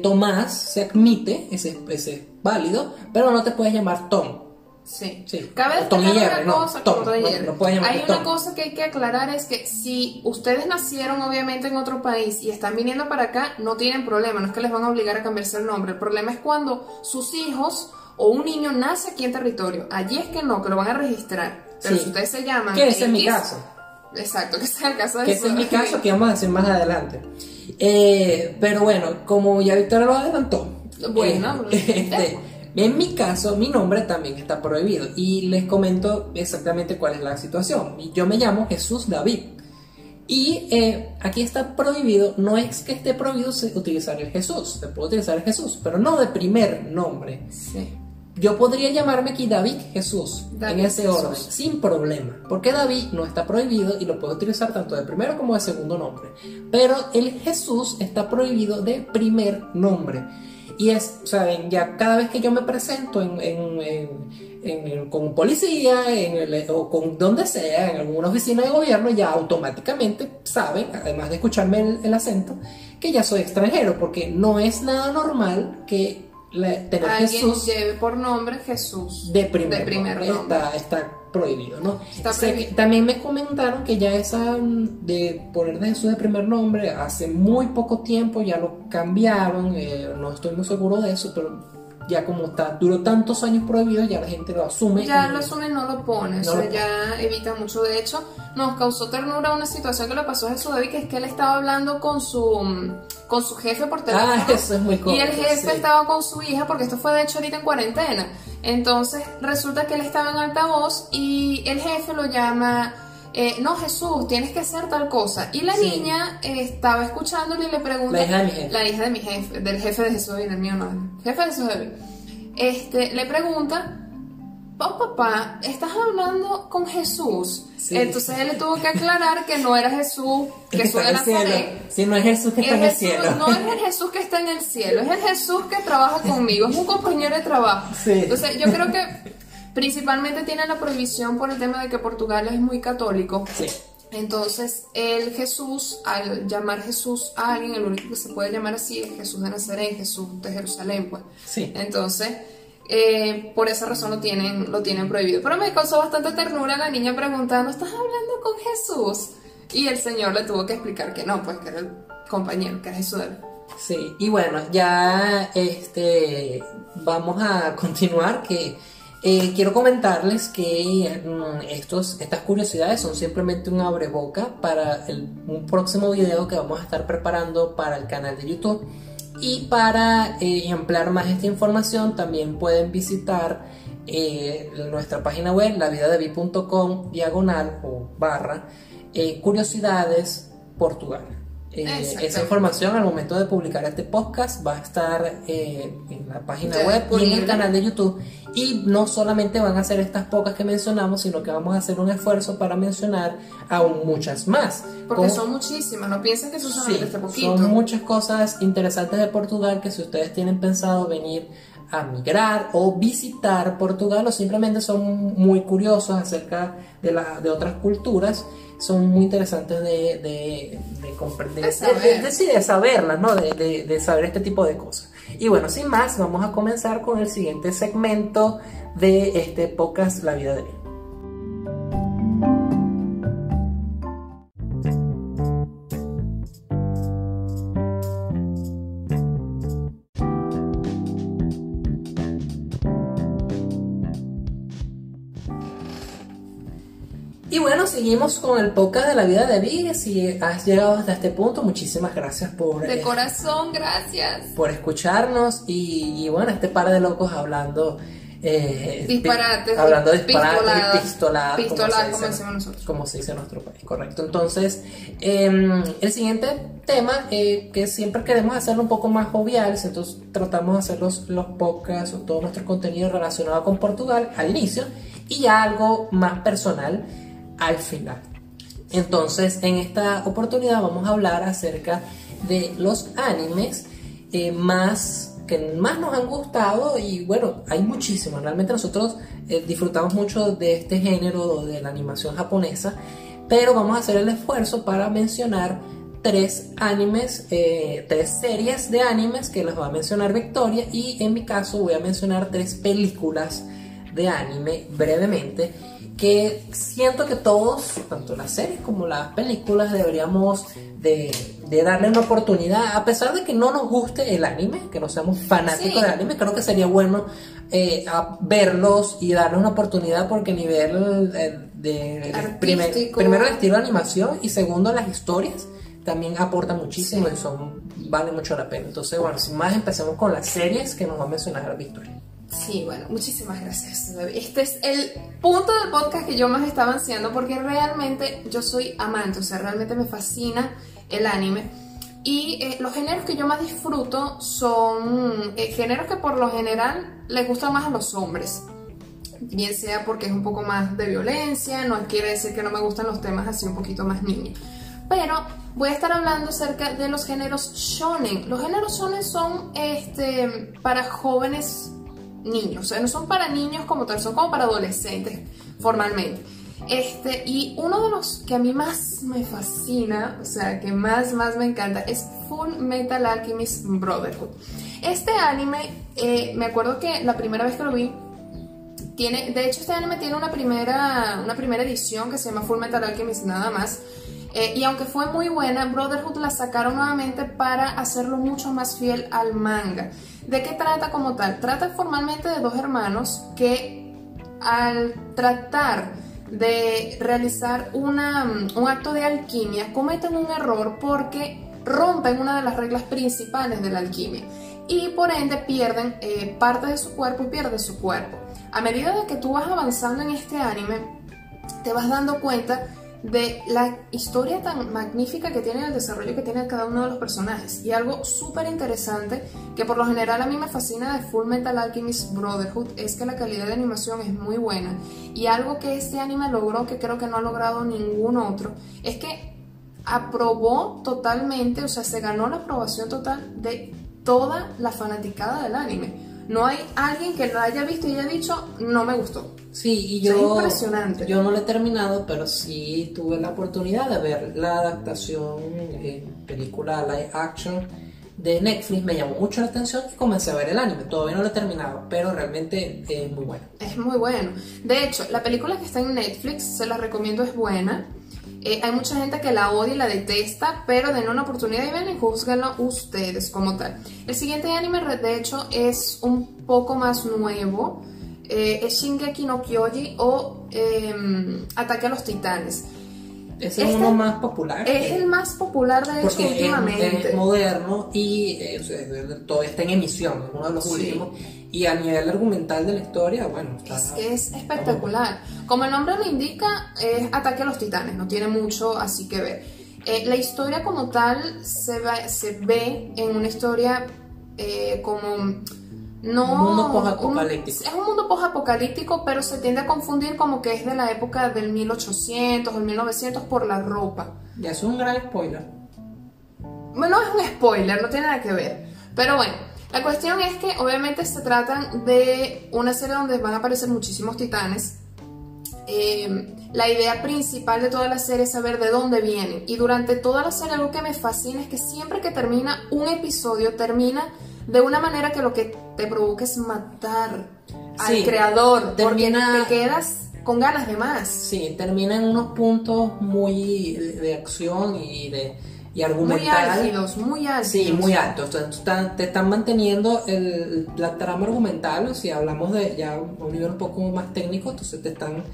Tomás se admite, ese es válido, pero no te puedes llamar Tom. Sí. Cabe destacar una cosa, que hay que aclarar, es que si ustedes nacieron obviamente en otro país y están viniendo para acá, no tienen problema, no es que les van a obligar a cambiarse el nombre. El problema es cuando sus hijos o un niño nace aquí en territorio, allí es que lo van a registrar. Pero si ustedes se llaman... Que ese es mi caso. Exacto, que ese es el caso de... Que ese es mi caso, que vamos a decir más adelante. Pero bueno, como ya Victoria lo adelantó. Bueno, en mi caso, mi nombre también está prohibido y les comento exactamente cuál es la situación. Yo me llamo Jesús David y aquí está prohibido, no es que esté prohibido utilizar el Jesús, se puede utilizar el Jesús, pero no de primer nombre. Sí. Yo podría llamarme aquí David Jesús, en ese orden, sin problema, porque David no está prohibido y lo puedo utilizar tanto de primero como de segundo nombre, pero el Jesús está prohibido de primer nombre. Y saben, ya cada vez que yo me presento con un policía o con donde sea, en alguna oficina de gobierno, ya automáticamente saben, además de escucharme el acento, que ya soy extranjero, porque no es nada normal que tener Jesús lleve por nombre Jesús de primer nombre. Está prohibido, ¿no? También me comentaron que ya esa de poner de Jesús de primer nombre hace muy poco tiempo ya lo cambiaron, no estoy muy seguro de eso, pero ya como está, duró tantos años prohibido, ya la gente lo asume. Ya lo asume y no lo pone, no, o sea, lo... ya evita mucho. De hecho, nos causó ternura una situación que le pasó a Jesús David, que es que él estaba hablando con su jefe por teléfono. Ah, eso es muy cómico. Y el jefe estaba con su hija, porque esto fue de hecho ahorita en cuarentena. Entonces resulta que él estaba en altavoz y el jefe lo llama... no, Jesús, tienes que hacer tal cosa. Y la niña estaba escuchándole y le pregunta... La hija de mi jefe, del jefe de Jesús, del mío no, jefe de Jesús. Le pregunta... Oh, papá, estás hablando con Jesús. Sí. Entonces él le tuvo que aclarar que no era Jesús, que Jesús de Nazaret. Si no es Jesús que está en el cielo. No es el Jesús que está en el cielo, es el Jesús que trabaja conmigo, es un compañero de trabajo. Sí. Entonces yo creo que principalmente tiene la prohibición por el tema de que Portugal es muy católico. Sí. Entonces el Jesús, al llamar Jesús a alguien, el único que se puede llamar así es Jesús de Nazaret, Jesús de Jerusalén, pues. Sí. Entonces... por esa razón lo tienen prohibido. Pero me causó bastante ternura la niña preguntando, ¿estás hablando con Jesús? Y el señor le tuvo que explicar que no, pues que era el compañero, que era Jesús. Sí, y bueno, ya vamos a continuar, que quiero comentarles que estas curiosidades son simplemente un abreboca para un próximo video que vamos a estar preparando para el canal de YouTube. Y para ampliar más esta información también pueden visitar nuestra página web lavidadevi.com// curiosidades Portugal. Esa información al momento de publicar este podcast va a estar en la página web y en el canal de YouTube. Y no solamente van a ser estas pocas que mencionamos, sino que vamos a hacer un esfuerzo para mencionar aún muchas más. Porque son muchísimas, no piensen que son solamente este poquito. Son muchas cosas interesantes de Portugal, que si ustedes tienen pensado venir a migrar o visitar Portugal, o simplemente son muy curiosos acerca de otras culturas, son muy interesantes de comprender, de saberlas, ¿no? De saber este tipo de cosas. Y bueno, sin más, vamos a comenzar con el siguiente segmento de este podcast, La Vida de Vi. Y bueno, seguimos con el podcast de La Vida de Vi. Si has llegado hasta este punto, muchísimas gracias por... De corazón, gracias. Por escucharnos y bueno, este par de locos hablando... disparates, pistoladas, como decimos nosotros. Como se dice en nuestro país, correcto. Entonces, el siguiente tema, que siempre queremos hacerlo un poco más jovial, entonces tratamos de hacer los podcasts o todo nuestro contenido relacionado con Portugal al inicio y ya algo más personal al final. Entonces, en esta oportunidad vamos a hablar acerca de los animes que más nos han gustado. Y bueno, hay muchísimos. Realmente nosotros disfrutamos mucho de este género de la animación japonesa, pero vamos a hacer el esfuerzo para mencionar tres series de animes que las va a mencionar Victoria, y en mi caso voy a mencionar tres películas de anime brevemente, que siento que todos, tanto las series como las películas, deberíamos de darle una oportunidad, a pesar de que no nos guste el anime, que no seamos fanáticos del anime. Creo que sería bueno verlos y darles una oportunidad, porque a nivel primero el estilo de animación y segundo las historias también aportan muchísimo y vale mucho la pena. Entonces, bueno, sin más, empecemos con las series que nos va a mencionar Victoria. Sí, bueno, muchísimas gracias. Este es el punto del podcast que yo más estaba ansiando, porque realmente yo soy amante, o sea, realmente me fascina el anime. Y los géneros que yo más disfruto son géneros que por lo general les gustan más a los hombres, bien sea porque es un poco más de violencia. No quiere decir que no me gustan los temas así un poquito más niños, pero voy a estar hablando acerca de los géneros shonen. Los géneros shonen son para jóvenes niños, o sea, no son para niños como tal, son como para adolescentes formalmente. Y uno de los que a mí más me fascina, o sea, que más me encanta, es Full Metal Alchemist Brotherhood. Este anime, me acuerdo que la primera vez que lo vi, de hecho este anime tiene una primera edición que se llama Full Metal Alchemist nada más, Y aunque fue muy buena, Brotherhood la sacaron nuevamente para hacerlo mucho más fiel al manga. ¿De qué trata como tal? Trata formalmente de dos hermanos que al tratar de realizar un acto de alquimia cometen un error porque rompen una de las reglas principales de la alquimia y por ende pierden parte de su cuerpo y pierden su cuerpo. A medida de que tú vas avanzando en este anime te vas dando cuenta de la historia tan magnífica que tiene, el desarrollo que tiene cada uno de los personajes, y algo súper interesante que por lo general a mí me fascina de Full Metal Alchemist Brotherhood es que la calidad de animación es muy buena, y algo que este anime logró que creo que no ha logrado ningún otro es que aprobó totalmente, o sea, se ganó la aprobación total de toda la fanaticada del anime. No hay alguien que lo haya visto y haya dicho, no me gustó. Sí, y yo... Es impresionante. Yo no lo he terminado, pero sí tuve la oportunidad de ver la adaptación, película live action de Netflix. Me llamó mucho la atención y comencé a ver el anime. Todavía no lo he terminado, pero realmente es muy bueno. Es muy bueno. De hecho, la película que está en Netflix, se la recomiendo, es buena. Hay mucha gente que la odia y la detesta, pero denle una oportunidad y ven y júzguenlo ustedes como tal. El siguiente anime, de hecho, es un poco más nuevo. Es Shingeki no Kyojin o Ataque a los Titanes. Es el uno más popular. Es el más popular de hecho últimamente. Es moderno y todavía está en emisión, es uno de los últimos. Y a nivel argumental de la historia, bueno, está, es espectacular. Como el nombre lo indica, es Ataque a los Titanes, no tiene mucho así que ver. La historia como tal se ve en una historia como... No, un mundo post-apocalíptico. Es un mundo post-apocalíptico, pero se tiende a confundir como que es de la época del 1800 o el 1900 por la ropa. Ya es un gran spoiler. Bueno, es un spoiler, no tiene nada que ver. Pero bueno, la cuestión es que obviamente se tratan de una serie donde van a aparecer muchísimos titanes. La idea principal de toda la serie es saber de dónde vienen. Y durante toda la serie algo que me fascina es que siempre que termina un episodio, termina de una manera que lo que te provoca es matar al creador, termina, porque te quedas con ganas de más. Sí, termina en unos puntos muy de acción y argumental. Muy álgidos, muy altos. Sí, muy altos. Te están manteniendo la trama argumental, si hablamos de ya un nivel un poco más técnico, entonces te están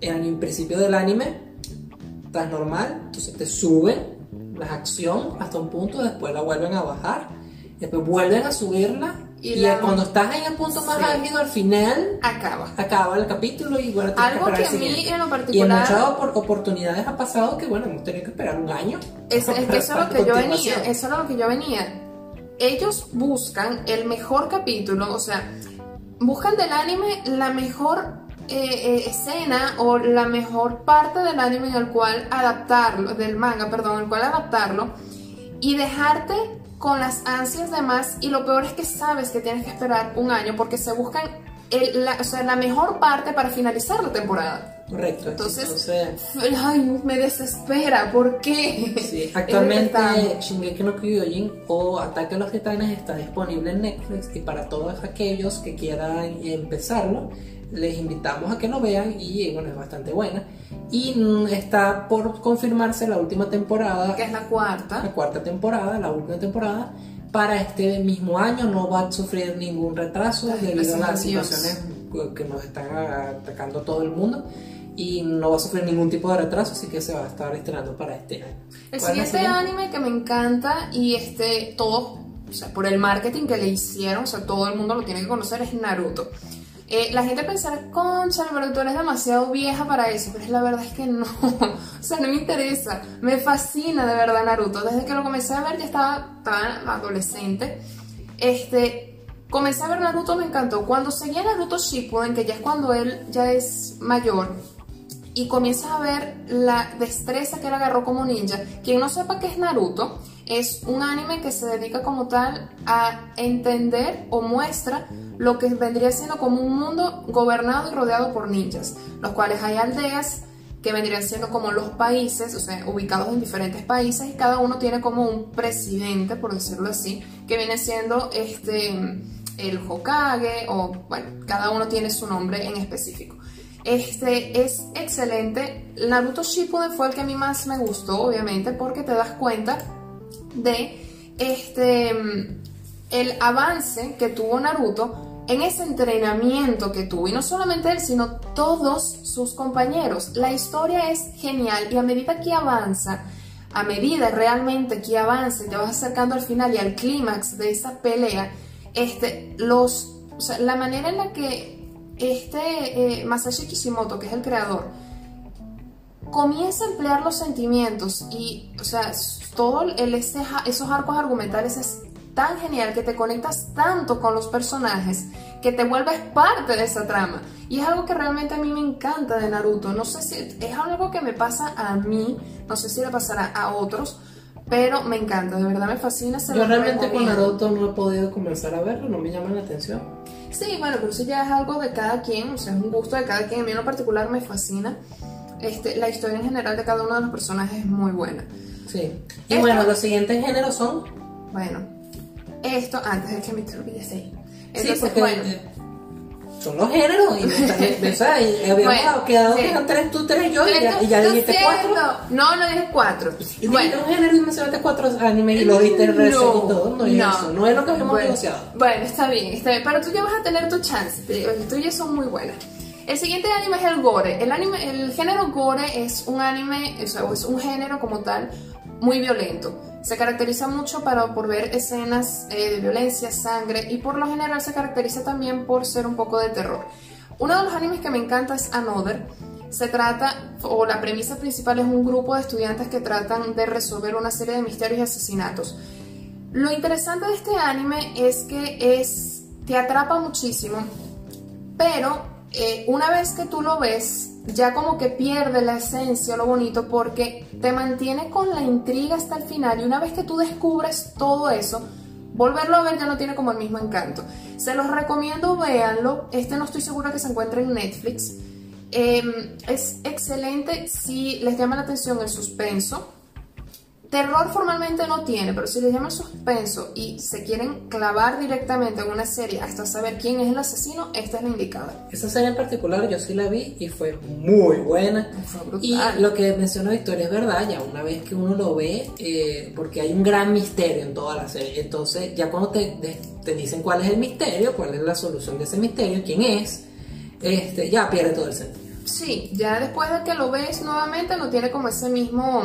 en el principio del anime, tan normal, entonces te suben la acción hasta un punto, después la vuelven a bajar. Después vuelven a subirla y cuando estás en el punto más álgido, al final acaba el capítulo y bueno, algo que a mí en lo particular y en muchas oportunidades ha pasado que bueno, hemos tenido que esperar un año. Es que eso es lo que yo venía. Ellos buscan el mejor capítulo, o sea, buscan del anime la mejor escena o la mejor parte del anime en el cual adaptarlo, del manga, perdón, el cual adaptarlo y dejarte con las ansias de más, y lo peor es que sabes que tienes que esperar un año porque se buscan la mejor parte para finalizar la temporada. Correcto. Entonces ay, me desespera, ¿por qué? Sí, actualmente Shingeki no Kyojin o Ataque a los Titanes está disponible en Netflix, y para todos aquellos que quieran empezarlo les invitamos a que lo vean, y bueno, es bastante buena. Y está por confirmarse la última temporada, que es la última temporada, para este mismo año. No va a sufrir ningún retraso debido a las situaciones que nos están atacando todo el mundo, y no va a sufrir ningún tipo de retraso, así que se va a estar estrenando para este año. El siguiente anime que me encanta, y todo, o sea, por el marketing que le hicieron, o sea, todo el mundo lo tiene que conocer, es Naruto. La gente pensará, concha, pero tú eres demasiado vieja para eso, pero la verdad es que no, o sea, no me interesa, me fascina de verdad Naruto. Desde que lo comencé a ver, ya estaba tan adolescente, comencé a ver Naruto, me encantó. Cuando seguía Naruto Shippuden, que ya es cuando él ya es mayor, y comienzas a ver la destreza que él agarró como ninja. Quien no sepa qué es Naruto, es un anime que se dedica como tal a entender o muestra lo que vendría siendo como un mundo gobernado y rodeado por ninjas, los cuales hay aldeas que vendrían siendo como los países, o sea, ubicados en diferentes países, y cada uno tiene como un presidente, por decirlo así, que viene siendo el Hokage, o bueno, cada uno tiene su nombre en específico. Este es excelente. Naruto Shippuden fue el que a mí más me gustó, obviamente, porque te das cuenta de el avance que tuvo Naruto en ese entrenamiento que tuvo, y no solamente él, sino todos sus compañeros. La historia es genial, y a medida que avanza, a medida realmente que avanza y te vas acercando al final y al clímax de esa pelea, la manera en la que Masashi Kishimoto, que es el creador, comienza a emplear los sentimientos y, todo esos arcos argumentales es tan genial, que te conectas tanto con los personajes que te vuelves parte de esa trama. Y es algo que realmente a mí me encanta de Naruto. No sé si es algo que me pasa a mí, no sé si le pasará a otros, pero me encanta, de verdad me fascina. Yo realmente con Naruto no he podido comenzar a verlo, no me llama la atención. Sí, bueno, pero eso ya es algo de cada quien, es un gusto de cada quien. A mí en lo particular me fascina. La historia en general de cada uno de los personajes es muy buena. Sí. Y bueno, los siguientes géneros son... Bueno, esto antes de que me olvidase. Sí, porque bueno, son los géneros, y habíamos quedado que eran tres, yo, y ya dijiste cuatro. No, no dije cuatro. Y bueno, un género y mencionaste cuatro anime y lo viste y todo, no es eso, no es lo que habíamos negociado. Bueno, está bien, pero tú ya vas a tener tu chance, las tuyas son muy buenas. El siguiente anime es el gore. El género gore es un anime, es un género como tal muy violento. Se caracteriza mucho por ver escenas de violencia, sangre, y por lo general se caracteriza también por ser un poco de terror. Uno de los animes que me encanta es Another. La premisa principal es un grupo de estudiantes que tratan de resolver una serie de misterios y asesinatos. Lo interesante de este anime es que te atrapa muchísimo, pero una vez que tú lo ves, ya como que pierde la esencia, lo bonito, porque te mantiene con la intriga hasta el final, y una vez que tú descubres todo eso, volverlo a ver ya no tiene como el mismo encanto. Se los recomiendo, véanlo. No estoy segura que se encuentre en Netflix. Es excelente si les llama la atención el suspenso. Terror formalmente no tiene, pero si les llama el suspenso y se quieren clavar directamente en una serie hasta saber quién es el asesino, esta es la indicada. Esa serie en particular yo sí la vi y fue muy buena. Fue brutal. Y lo que mencionó Victoria es verdad, ya una vez que uno lo ve, porque hay un gran misterio en toda la serie, entonces ya cuando te dicen cuál es el misterio, cuál es la solución de ese misterio, quién es, ya pierde todo el sentido. Sí, ya después de que lo ves nuevamente no tiene como ese mismo...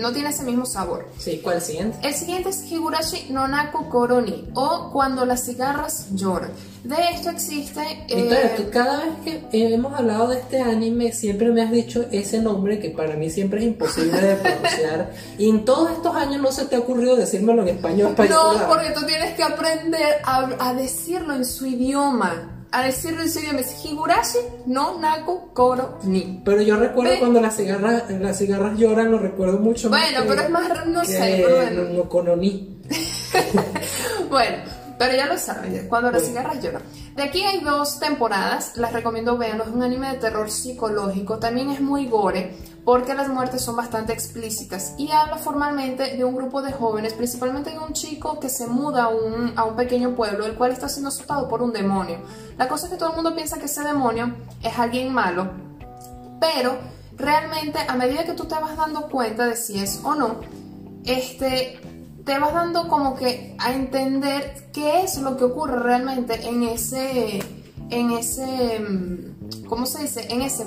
no tiene ese mismo sabor. Sí, ¿cuál es el siguiente? El siguiente es Higurashi no Naku Koro ni, o Cuando las cigarras lloran. De esto existe... Victoria, tú cada vez que hemos hablado de este anime siempre me has dicho ese nombre que para mí siempre es imposible de pronunciar, y en todos estos años no se te ha ocurrido decírmelo en español. No, porque tú tienes que aprender a decirlo en su idioma. A decirlo en su idioma es Higurashi no Naku Koro ni. Pero yo recuerdo cuando las cigarras lloran, lo recuerdo mucho más. Bueno, pero es más, no sé, pero bueno. No Koro ni. Bueno, pero ya lo saben, cuando las cigarras lloran. De aquí hay dos temporadas, las recomiendo, véanlo. Es un anime de terror psicológico, también es muy gore, porque las muertes son bastante explícitas, y habla formalmente de un grupo de jóvenes, principalmente de un chico que se muda a un pequeño pueblo, el cual está siendo azotado por un demonio. La cosa es que todo el mundo piensa que ese demonio es alguien malo, pero realmente a medida que tú te vas dando cuenta de si es o no, te vas dando como que a entender qué es lo que ocurre realmente en ese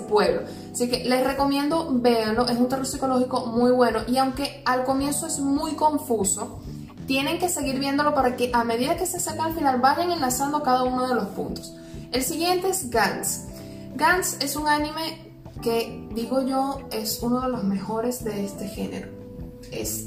pueblo. Así que les recomiendo, véanlo, es un terror psicológico muy bueno, y aunque al comienzo es muy confuso, tienen que seguir viéndolo para que a medida que se acerca al final vayan enlazando cada uno de los puntos. El siguiente es Gantz. Gantz es un anime que, digo yo, es uno de los mejores de este género.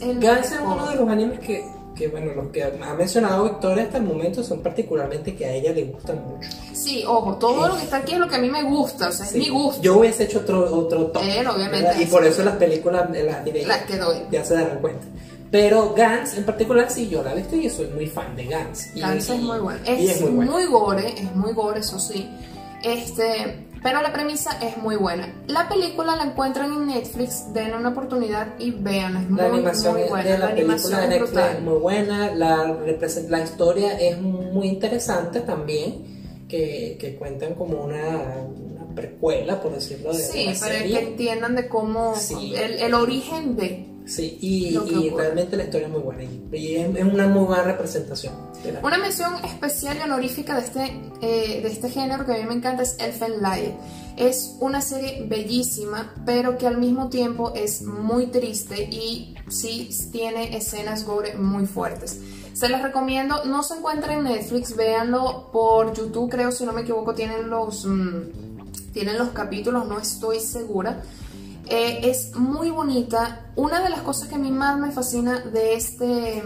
Gantz es uno de los animes que bueno, los que ha mencionado Victoria hasta el momento son particularmente que a ella le gustan mucho. Sí, ojo, todo lo que está aquí es lo que a mí me gusta, es mi gusto. Yo hubiese hecho otro top, obviamente, y por eso las películas las que doy ya se darán cuenta. Pero Gantz en particular, sí, yo la he visto y soy muy fan de Gantz. Gantz es muy bueno, es muy gore, eso sí, pero la premisa es muy buena. La película la encuentran en Netflix, den una oportunidad y vean, es muy, muy buena. La película de Netflix es muy buena, la historia es muy interesante también. que cuentan como una precuela, por decirlo de alguna manera. Sí, para que entiendan de cómo, sí, el origen de... Sí, y realmente la historia es muy buena y es una muy buena representación. Una mención especial y honorífica de este género que a mí me encanta es Elfen Lied. Es una serie bellísima, pero que al mismo tiempo es muy triste y sí tiene escenas gore muy fuertes. Se las recomiendo, no se encuentra en Netflix, véanlo por YouTube, creo, si no me equivoco, tienen los capítulos, no estoy segura. Es muy bonita. Una de las cosas que a mí más me fascina de este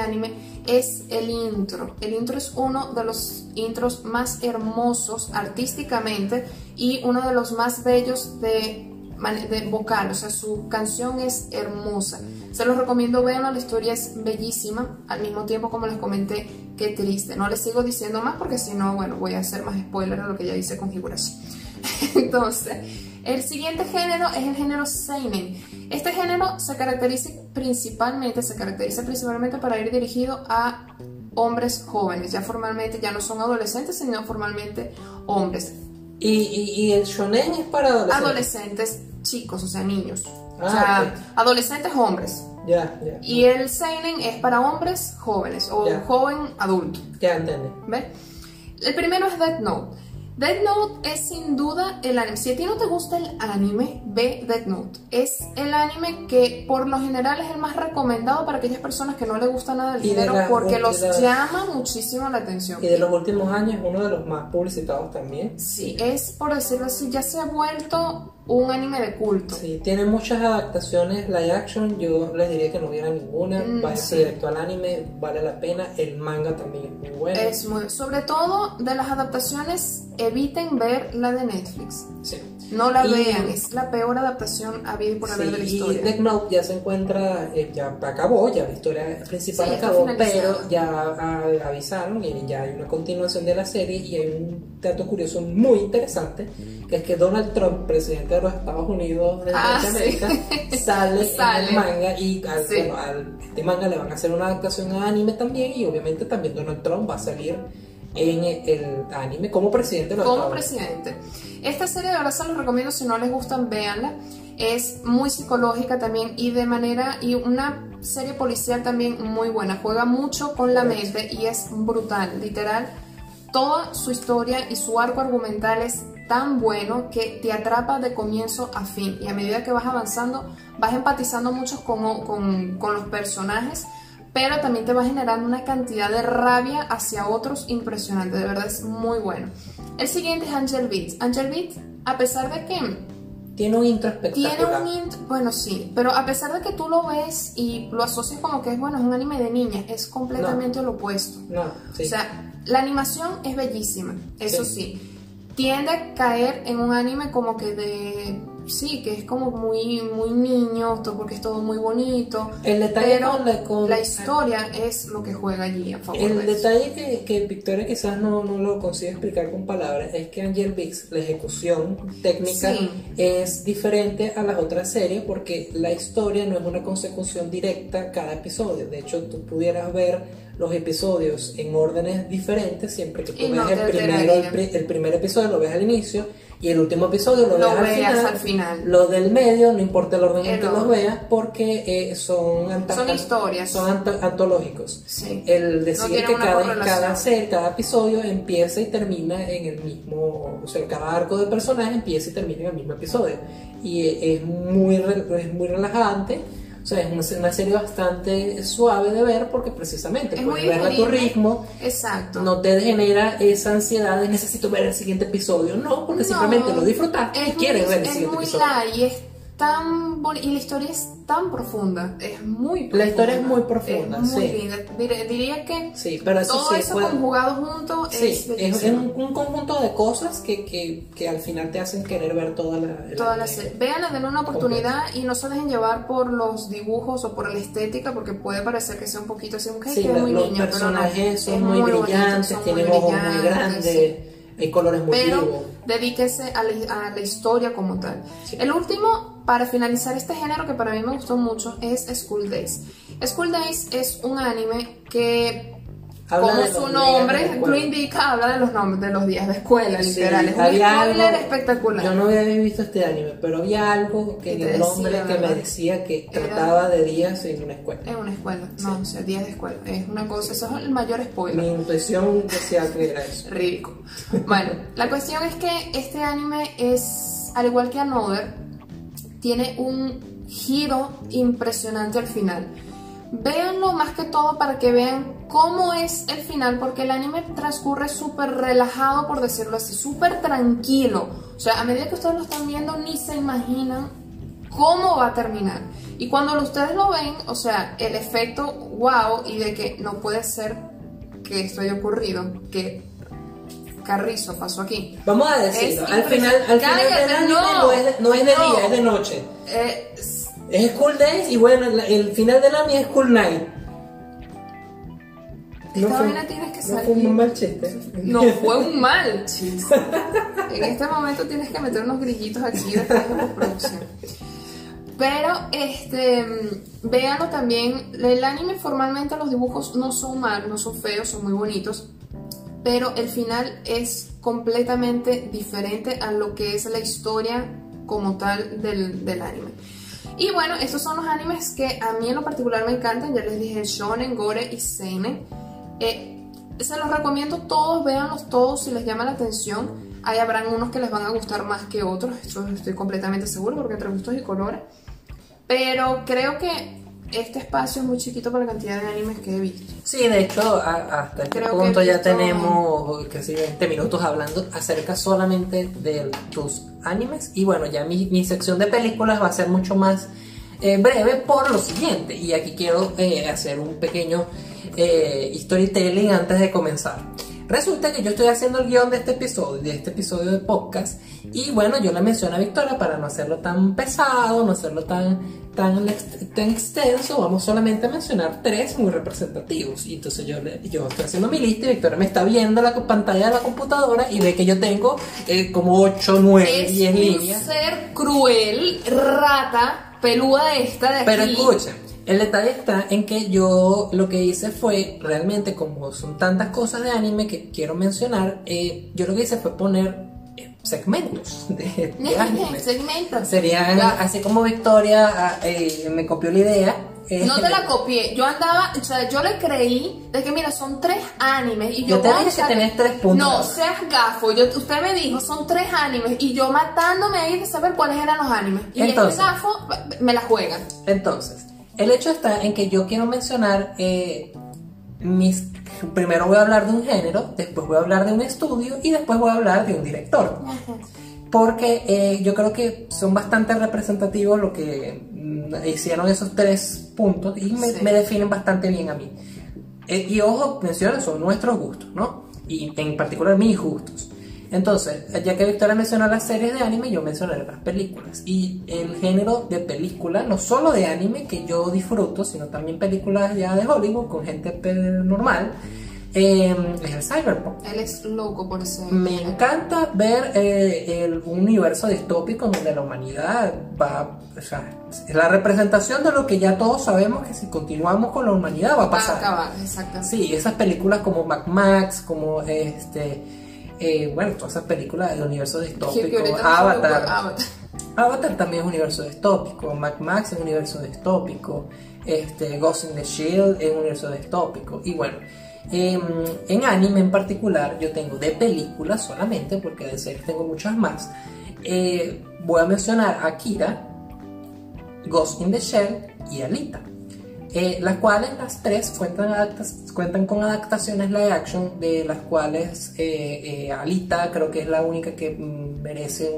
anime es el intro. El intro es uno de los intros más hermosos artísticamente y uno de los más bellos de vocal. O sea, su canción es hermosa. Se los recomiendo, véanlo, la historia es bellísima. Al mismo tiempo, como les comenté, qué triste. No les sigo diciendo más porque si no, bueno, voy a hacer más spoiler de lo que ya hice con Higurashi. Entonces... El siguiente género es el género seinen. Este género se caracteriza principalmente para ir dirigido a hombres jóvenes. Ya formalmente, ya no son adolescentes, sino formalmente hombres. ¿Y el shonen es para adolescentes? Adolescentes chicos, o sea, niños. Ah, o sea, okay. Adolescentes hombres. Ya, ya. Y el seinen es para hombres jóvenes o ya. Joven adulto. Ya, entendí. ¿Ves? El primero es Death Note. Death Note es sin duda el anime. Si a ti no te gusta el anime, ve Death Note. Es el anime que por lo general es el más recomendado para aquellas personas que no les gusta nada del género porque los llama muchísimo la atención. Y de los últimos años es uno de los más publicitados también. Sí, es, por decirlo así, ya se ha vuelto un anime de culto. Sí, tiene muchas adaptaciones live action. Yo les diría que no hubiera ninguna. Váyanse directo al anime, vale la pena. El manga también es muy bueno. Sobre todo de las adaptaciones, eviten ver la de Netflix. Sí. No la vean, es la peor adaptación habida y por haber de la historia. Y Death Note ya se encuentra, ya acabó, ya la historia principal acabó, pero ya avisaron y ya hay una continuación de la serie. Y hay un dato curioso muy interesante, que es que Donald Trump, presidente de los Estados Unidos de Norteamérica, sale en el manga y a este manga le van a hacer una adaptación a anime también, y obviamente también Donald Trump va a salir en el anime como presidente. Esta serie de verdad se los recomiendo, si no les gustan, véanla. Es muy psicológica también y una serie policial también muy buena. Juega mucho con la mente y es brutal, literal. Toda su historia y su arco argumental es tan bueno que te atrapa de comienzo a fin, y a medida que vas avanzando vas empatizando mucho con los personajes, pero también te va generando una cantidad de rabia hacia otros impresionante. De verdad es muy bueno. El siguiente es Angel Beats. Angel Beats, a pesar de que... tiene un intro espectacular. Bueno, sí, pero a pesar de que tú lo ves y lo asocias como que es, bueno, es un anime de niñas, es completamente lo opuesto. O sea, la animación es bellísima, eso sí. Tiende a caer en un anime como que que es como muy niño, porque es todo muy bonito. El detalle, pero la historia es lo que juega allí a favor. El detalle que Victoria quizás no lo consigue explicar con palabras es que Angel Beats, la ejecución técnica es diferente a las otras series, porque la historia no es una consecución directa cada episodio. De hecho, tú pudieras ver los episodios en órdenes diferentes, siempre que tú el primer episodio lo ves al inicio y el último episodio lo veas al final. Lo del medio, no importa el orden en que los veas, porque son historias, son antológicos. Sí. El decir que cada episodio empieza y termina en el mismo, o sea, cada arco de personaje empieza y termina en el mismo episodio. Y es muy relajante. O sea, es una serie bastante suave de ver, porque precisamente puedes verla a tu ritmo. Exacto. No te genera esa ansiedad de necesito ver el siguiente episodio. No, porque simplemente lo disfrutas y quieres ver el siguiente episodio. Y la historia es tan profunda. La historia es muy profunda. Es muy linda. Diría que todo eso conjugado junto es un conjunto de cosas que al final te hacen querer ver toda la serie. Véanla, denle una oportunidad y no se dejen llevar por los dibujos o por la estética, porque puede parecer que sea un poquito así, los personajes son muy brillantes, tienen ojos muy grandes, hay colores muy vivos. Dedíquese a la historia como tal. El último, para finalizar este género que para mí me gustó mucho, es School Days. School Days es un anime que Como su nombre lo indica, habla de los nombres de los días de escuela, sí, literal. Es un spoiler espectacular. Yo no había visto este anime, pero había algo que en el nombre decía, que me decía que trataba de días en una escuela. En una escuela, sí. No, o sea, días de escuela. Es una cosa, eso es el mayor spoiler. Mi impresión decía que era eso. Ridículo. Bueno, la cuestión es que este anime es, al igual que Another, tiene un giro impresionante al final. Véanlo más que todo para que vean cómo es el final, porque el anime transcurre súper relajado, por decirlo así, súper tranquilo. O sea, a medida que ustedes lo están viendo, ni se imaginan cómo va a terminar. Y cuando ustedes lo ven, o sea, el efecto wow, y de que no puede ser que esto haya ocurrido, que carrizo pasó aquí. Vamos a decirlo, al final del anime no es de día, es de noche. Es School Days y bueno, el final del anime es School Night. No fue un mal chiste. No fue un mal chiste. En este momento tienes que meter unos grillitos aquí de postproducción. Pero véanlo también. El anime formalmente, los dibujos no son malos, no son feos, son muy bonitos. Pero el final es completamente diferente a lo que es la historia como tal del anime. Y bueno, estos son los animes que a mí en lo particular me encantan. Ya les dije Shonen, Gore y Seinen. Se los recomiendo todos, véanlos todos si les llama la atención. Ahí habrán unos que les van a gustar más que otros, eso estoy completamente seguro, porque entre gustos y colores. Pero creo que este espacio es muy chiquito para la cantidad de animes que he visto. Sí, de hecho, hasta este punto ya tenemos casi 20 minutos hablando acerca solamente de tus animes. Y bueno, ya mi sección de películas va a ser mucho más breve por lo siguiente. Y aquí quiero hacer un pequeño storytelling antes de comenzar. Resulta que yo estoy haciendo el guión de este episodio de podcast. Y bueno, yo le menciono a Victoria para no hacerlo tan pesado, no hacerlo tan extenso. Vamos solamente a mencionar tres muy representativos. Y entonces yo estoy haciendo mi lista y Victoria me está viendo la pantalla de la computadora y ve que yo tengo como 8, 9, 10 líneas. Es un ser cruel, rata, peluda esta de aquí. Pero escuchen. El detalle está en que yo lo que hice fue, realmente como son tantas cosas de anime que quiero mencionar, yo lo que hice fue poner segmentos de anime. Segmentos. Serían así como Victoria me copió la idea. No te la copié, yo andaba, o sea, yo le creí de que mira, son tres animes y yo te dije que tenés 3 puntos. No, seas gafo, usted me dijo, son 3 animes y yo matándome ahí de saber cuáles eran los animes. Y entonces, este gafo me la juegan. Entonces, el hecho está en que yo quiero mencionar primero voy a hablar de un género, después voy a hablar de un estudio y después voy a hablar de un director. Porque yo creo que son bastante representativos lo que hicieron esos 3 puntos y me definen bastante bien a mí. Y ojo, menciono, son nuestros gustos, ¿no? Y en particular mis gustos. Entonces, ya que Victoria mencionó las series de anime, yo mencionaré las películas. Y el género de película, no solo de anime que yo disfruto, sino también películas ya de Hollywood con gente normal, es el cyberpunk. Él es loco por eso. Me encanta ver el universo distópico donde la humanidad va, o sea, es la representación de lo que ya todos sabemos que si continuamos con la humanidad va a pasar. Va a acabar, exactamente. Sí, esas películas como Mad Max, como bueno, todas esas películas de universo distópico, Avatar también es universo distópico, Mad Max es universo distópico, Ghost in the Shell es universo distópico. Y bueno, en anime en particular yo tengo de películas solamente, porque de series tengo muchas más. Voy a mencionar Akira, Ghost in the Shell y Alita. Las cuales las tres cuentan con adaptaciones live action, de las cuales Alita creo que es la única que merece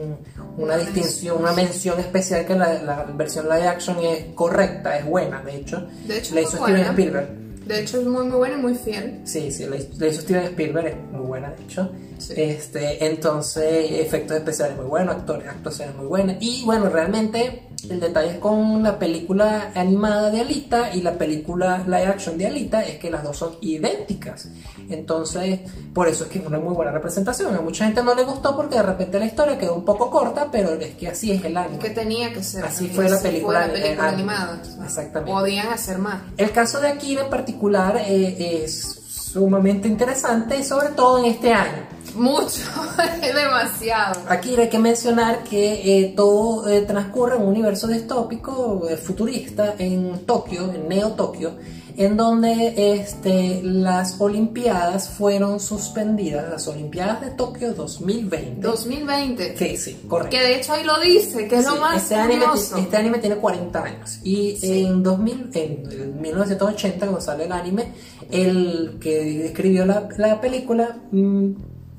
una distinción, una mención especial, que la versión live action es correcta, es buena, de hecho la hizo Steven Spielberg. De hecho es muy buena y muy fiel. Sí, la hizo Steven Spielberg, es muy buena de hecho. Sí. Entonces, efectos especiales muy buenos, actores, actuaciones muy buenas. Y bueno, realmente el detalle es con la película animada de Alita y la película live action de Alita, es que las dos son idénticas. Entonces, por eso es que es una muy buena representación. A mucha gente no le gustó porque de repente la historia quedó un poco corta, pero es que así es el anime. Que tenía que ser. Así fue la película animada. Exactamente. Podían hacer más. El caso de Akira en particular es sumamente interesante, sobre todo en este año. Mucho, demasiado. Aquí hay que mencionar que todo transcurre en un universo distópico futurista en Tokio, en Neo Tokio, en donde las Olimpiadas fueron suspendidas, las Olimpiadas de Tokio 2020. 2020. Sí, sí, correcto. Que de hecho ahí lo dice, que es sí, lo más curioso. Este anime tiene 40 años y sí. En 1980, cuando sale el anime, el que escribió la película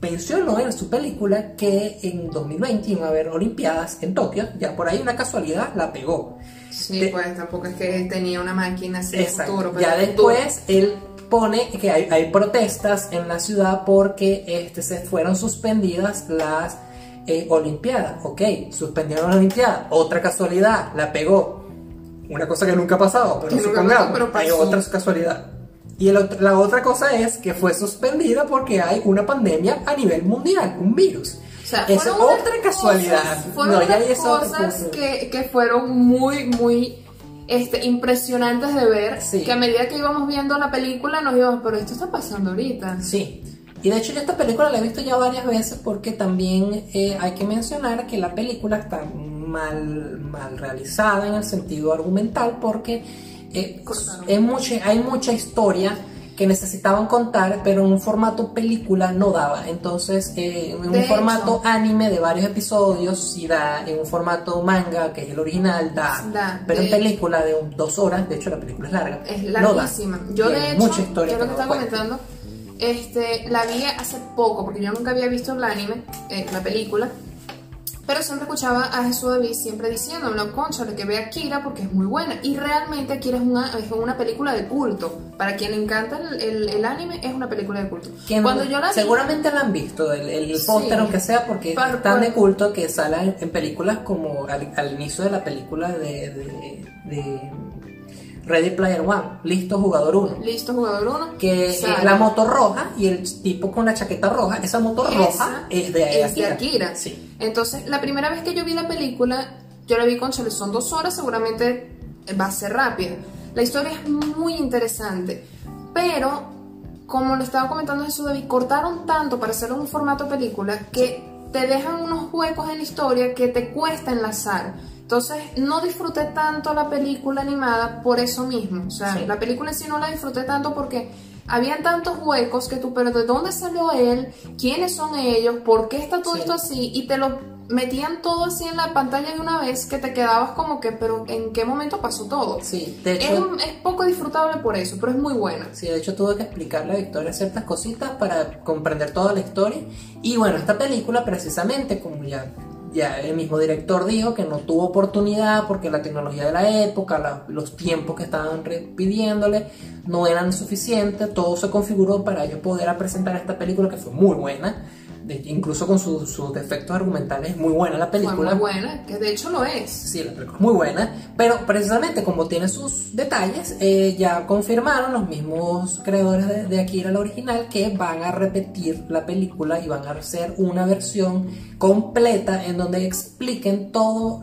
mencionó en su película que en 2020 iba a haber Olimpiadas en Tokio, ya por ahí una casualidad la pegó. Sí, pues tampoco es que él tenía una máquina así de futuro. Pero ya después él pone que hay protestas en la ciudad porque se fueron suspendidas las Olimpiadas. Ok, suspendieron las Olimpiadas, otra casualidad, la pegó. Una cosa que nunca ha pasado, pero supongamos, hay otra casualidad. Y la otra cosa es que fue suspendida porque hay una pandemia a nivel mundial, un virus. O sea, es otra casualidad. Fueron unas cosas que fueron muy, muy impresionantes de ver. Sí. Que a medida que íbamos viendo la película nos íbamos, pero esto está pasando ahorita. Sí. Y de hecho yo esta película la he visto ya varias veces porque también hay que mencionar que la película está mal realizada en el sentido argumental porque hay mucha historia que necesitaban contar, pero en un formato película no daba. Entonces, en un formato anime de varios episodios sí da, en un formato manga, que es el original, da. Pero en película de 2 horas, de hecho la película es larga, es larguísima. No da. Yo de hecho, mucha historia yo lo que estaba comentando, la vi hace poco, porque yo nunca había visto el anime, la película, pero siempre escuchaba a Jesús David siempre diciéndome, concha, que vea Akira porque es muy buena. Y realmente Akira es una película de culto. Para quien le encanta el anime, es una película de culto. Seguramente la han visto, el póster, aunque sea, porque es tan de culto que sale en películas como al inicio de la película de Ready Player One, Listo Jugador 1, que es la moto roja y el tipo con la chaqueta roja, esa moto roja es de Akira. Sí. Entonces, la primera vez que yo vi la película, yo la vi con Chale, son 2 horas, seguramente va a ser rápida. La historia es muy interesante, pero como lo estaba comentando Jesús David, cortaron tanto para hacerlo en un formato película que te dejan unos huecos en la historia que te cuesta enlazar. Entonces no disfruté tanto la película animada por eso mismo. O sea, la película en sí no la disfruté tanto porque habían tantos huecos que tú, pero ¿de dónde salió él? ¿Quiénes son ellos? ¿Por qué está todo esto así? Y te lo metían todo así en la pantalla de una vez que te quedabas como que, pero ¿en qué momento pasó todo? Sí, de hecho, es poco disfrutable por eso, pero es muy buena. Sí, de hecho tuve que explicarle a Victoria ciertas cositas para comprender toda la historia. Y bueno, esta película precisamente, como ya el mismo director dijo que no tuvo oportunidad porque la tecnología de la época, los tiempos que estaban pidiéndole no eran suficientes, todo se configuró para ellos poder presentar esta película que fue muy buena, incluso con sus defectos argumentales, muy buena la película. Muy buena, que de hecho lo es. Sí, la película es muy buena, pero precisamente como tiene sus detalles, ya confirmaron los mismos creadores de Akira, la original, que van a repetir la película y van a hacer una versión completa en donde expliquen todos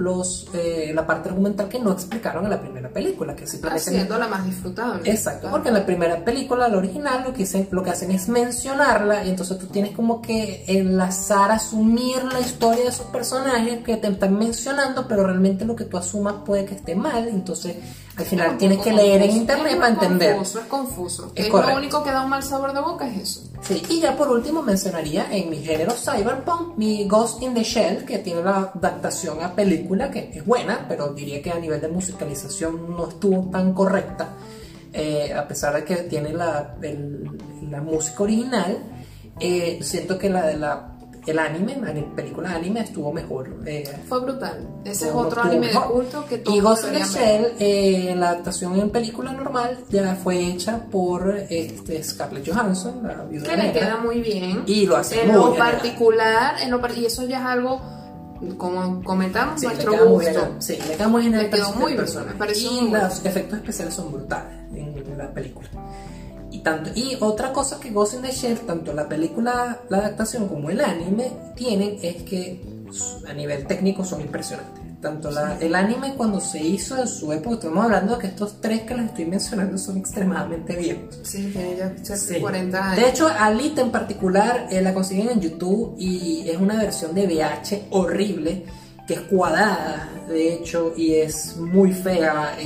la parte argumental que no explicaron en la primera película, que simplemente haciéndola más disfrutable. Exacto, porque en la primera película, la original, lo que hacen es mencionarla y entonces tú tienes como que enlazar, asumir la historia de esos personajes que te están mencionando, pero realmente lo que tú asumas puede que esté mal, entonces al final tienes que leer en internet para entender. Es confuso. Es lo único que da un mal sabor de boca es eso. Sí, y ya por último mencionaría en mi género cyberpunk, mi Ghost in the Shell, que tiene la adaptación a película que es buena, pero diría que a nivel de musicalización no estuvo tan correcta, a pesar de que tiene la música original. Siento que la de el anime, la película anime estuvo mejor. Fue brutal. Ese es otro anime de culto que todo. Y Ghost in the Shell, la adaptación en película normal, ya fue hecha por Scarlett Johansson, la viuda negra. Que le queda muy bien. Y lo hace muy bien. Y eso ya es algo, como comentamos, nuestro gusto. Sí, le queda muy bien. Le quedó muy bien. Y los efectos especiales son brutales en la película. Y otra cosa que Ghost in the Shell, tanto la película, la adaptación como el anime tienen, es que a nivel técnico son impresionantes. tanto el anime cuando se hizo en su época, estamos hablando de que estos tres que les estoy mencionando son extremadamente viejos. Sí, tienen ya sí. 40 años. De hecho, Alita en particular la consiguen en YouTube y es una versión de VH horrible, que es cuadrada, de hecho, y es muy fea,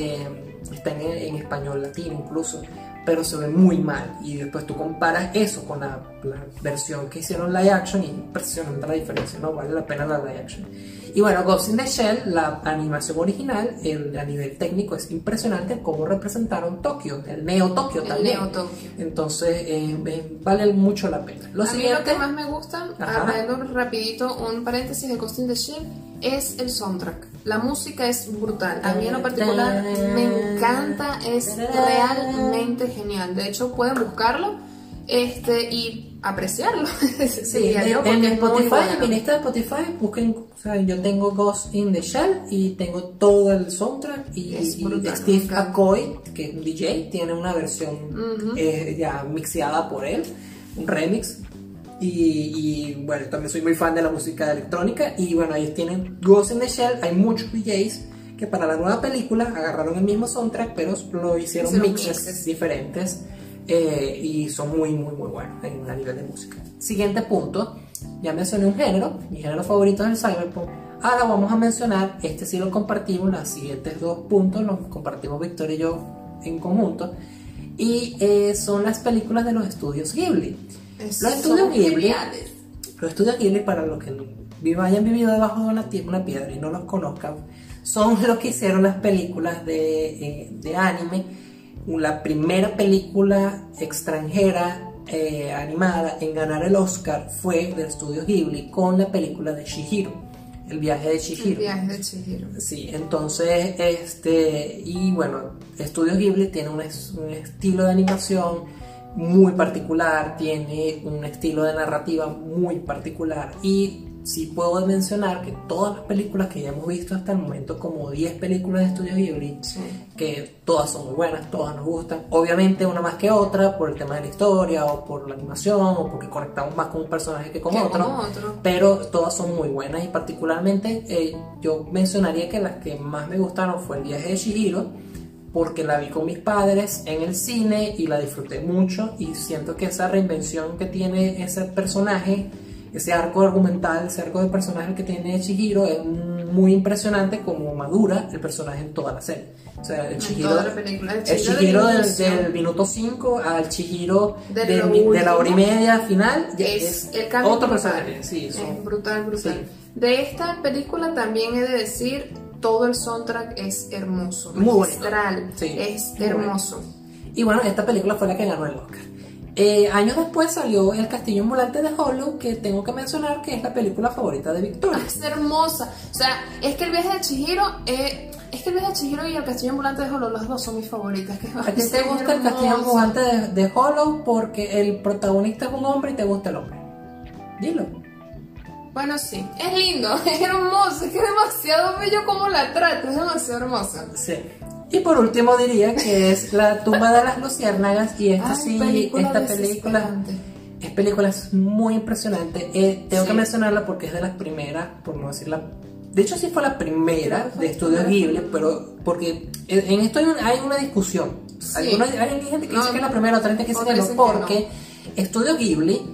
está en español latino incluso, pero se ve muy mal. Y después tú comparas eso con la versión que hicieron live action y es impresionante la diferencia, no vale la pena la live action. Y bueno, Ghost in the Shell, la animación original, a nivel técnico es impresionante cómo representaron Tokio, el Neo Tokio también. Entonces vale mucho la pena. A mí lo que más me gusta, abriendo rapidito un paréntesis de Ghost in the Shell, es el soundtrack. La música es brutal, a mí en lo particular me encanta, es realmente genial. De hecho pueden buscarlo y apreciarlo. Sí, en Spotify, en mi lista de Spotify busquen, o sea, yo tengo Ghost in the Shell y tengo todo el soundtrack y Steve McCoy, que es un DJ, tiene una versión ya mixeada por él, un remix. Y bueno, también soy muy fan de la música electrónica. Y bueno, ahí tienen Ghost in the Shell. Hay muchos DJs que para la nueva película agarraron el mismo soundtrack, pero lo hicieron mixes diferentes, y son muy buenos a nivel de música. Siguiente punto, ya mencioné un género, mi género favorito es el cyberpunk. Ahora vamos a mencionar, este sí lo compartimos, los siguientes dos puntos los compartimos Victoria y yo en conjunto. Y son las películas de los estudios Ghibli. Los estudios Ghibli, para los que hayan vivido debajo de una piedra y no los conozcan, son los que hicieron las películas de anime. La primera película extranjera animada en ganar el Oscar fue del estudio Ghibli, con la película de Chihiro, El viaje de Chihiro. El viaje de Chihiro. Sí, entonces, y bueno, estudio Ghibli tiene un estilo de animación muy particular, tiene un estilo de narrativa muy particular, y sí puedo mencionar que todas las películas que ya hemos visto hasta el momento, como 10 películas de Studio Ghibli, que todas son muy buenas, todas nos gustan, obviamente una más que otra por el tema de la historia o por la animación o porque conectamos más con un personaje que con otro, pero todas son muy buenas. Y particularmente yo mencionaría que las que más me gustaron fue El viaje de Chihiro, porque la vi con mis padres en el cine y la disfruté mucho, y siento que esa reinvención que tiene ese personaje, ese arco argumental, ese arco de personaje que tiene Chihiro, es muy impresionante como madura el personaje en toda la serie. O sea, el Chihiro, del minuto 5 al Chihiro de la hora y media final, es otro personaje. Sí, es brutal. Sí. De esta película también he de decir, todo el soundtrack es hermoso, magistral, es hermoso. Y bueno, esta película fue la que ganó el Oscar. Años después salió El castillo ambulante de Hollow, que tengo que mencionar que es la película favorita de Victoria. Es hermosa, o sea, es que El viaje de Chihiro, y El castillo ambulante de Hollow, los dos son mis favoritas. ¿A ti te gusta El castillo ambulante de Hollow porque el protagonista es un hombre y te gusta el hombre? Dilo. Bueno, sí, es lindo, es hermoso, es que es demasiado bello como la trata, es demasiado hermosa. Sí. Y por último diría que es La tumba de las luciérnagas, y esta película es muy impresionante. Tengo que mencionarla porque es de las primeras, por no decir de hecho sí fue la primera de Estudio Ghibli, pero porque en esto hay una discusión. Sí. Hay gente que dice que es la primera, otra gente que dice que no, porque Estudio Ghibli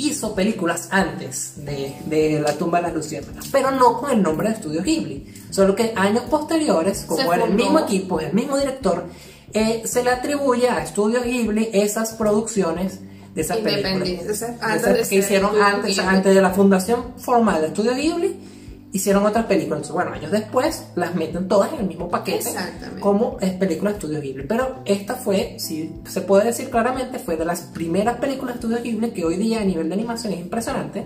hizo películas antes de La tumba de las luciérnagas, pero no con el nombre de Estudio Ghibli, solo que años posteriores, como era el mismo equipo, el mismo director, se le atribuye a Estudio Ghibli esas producciones de esas películas que hicieron antes de la fundación formal de Estudio Ghibli. Hicieron otras películas, entonces, bueno, años después las meten todas en el mismo paquete como es película de Studio Ghibli, pero esta fue, si se puede decir claramente, fue de las primeras películas de Studio Ghibli, que hoy día a nivel de animación es impresionante.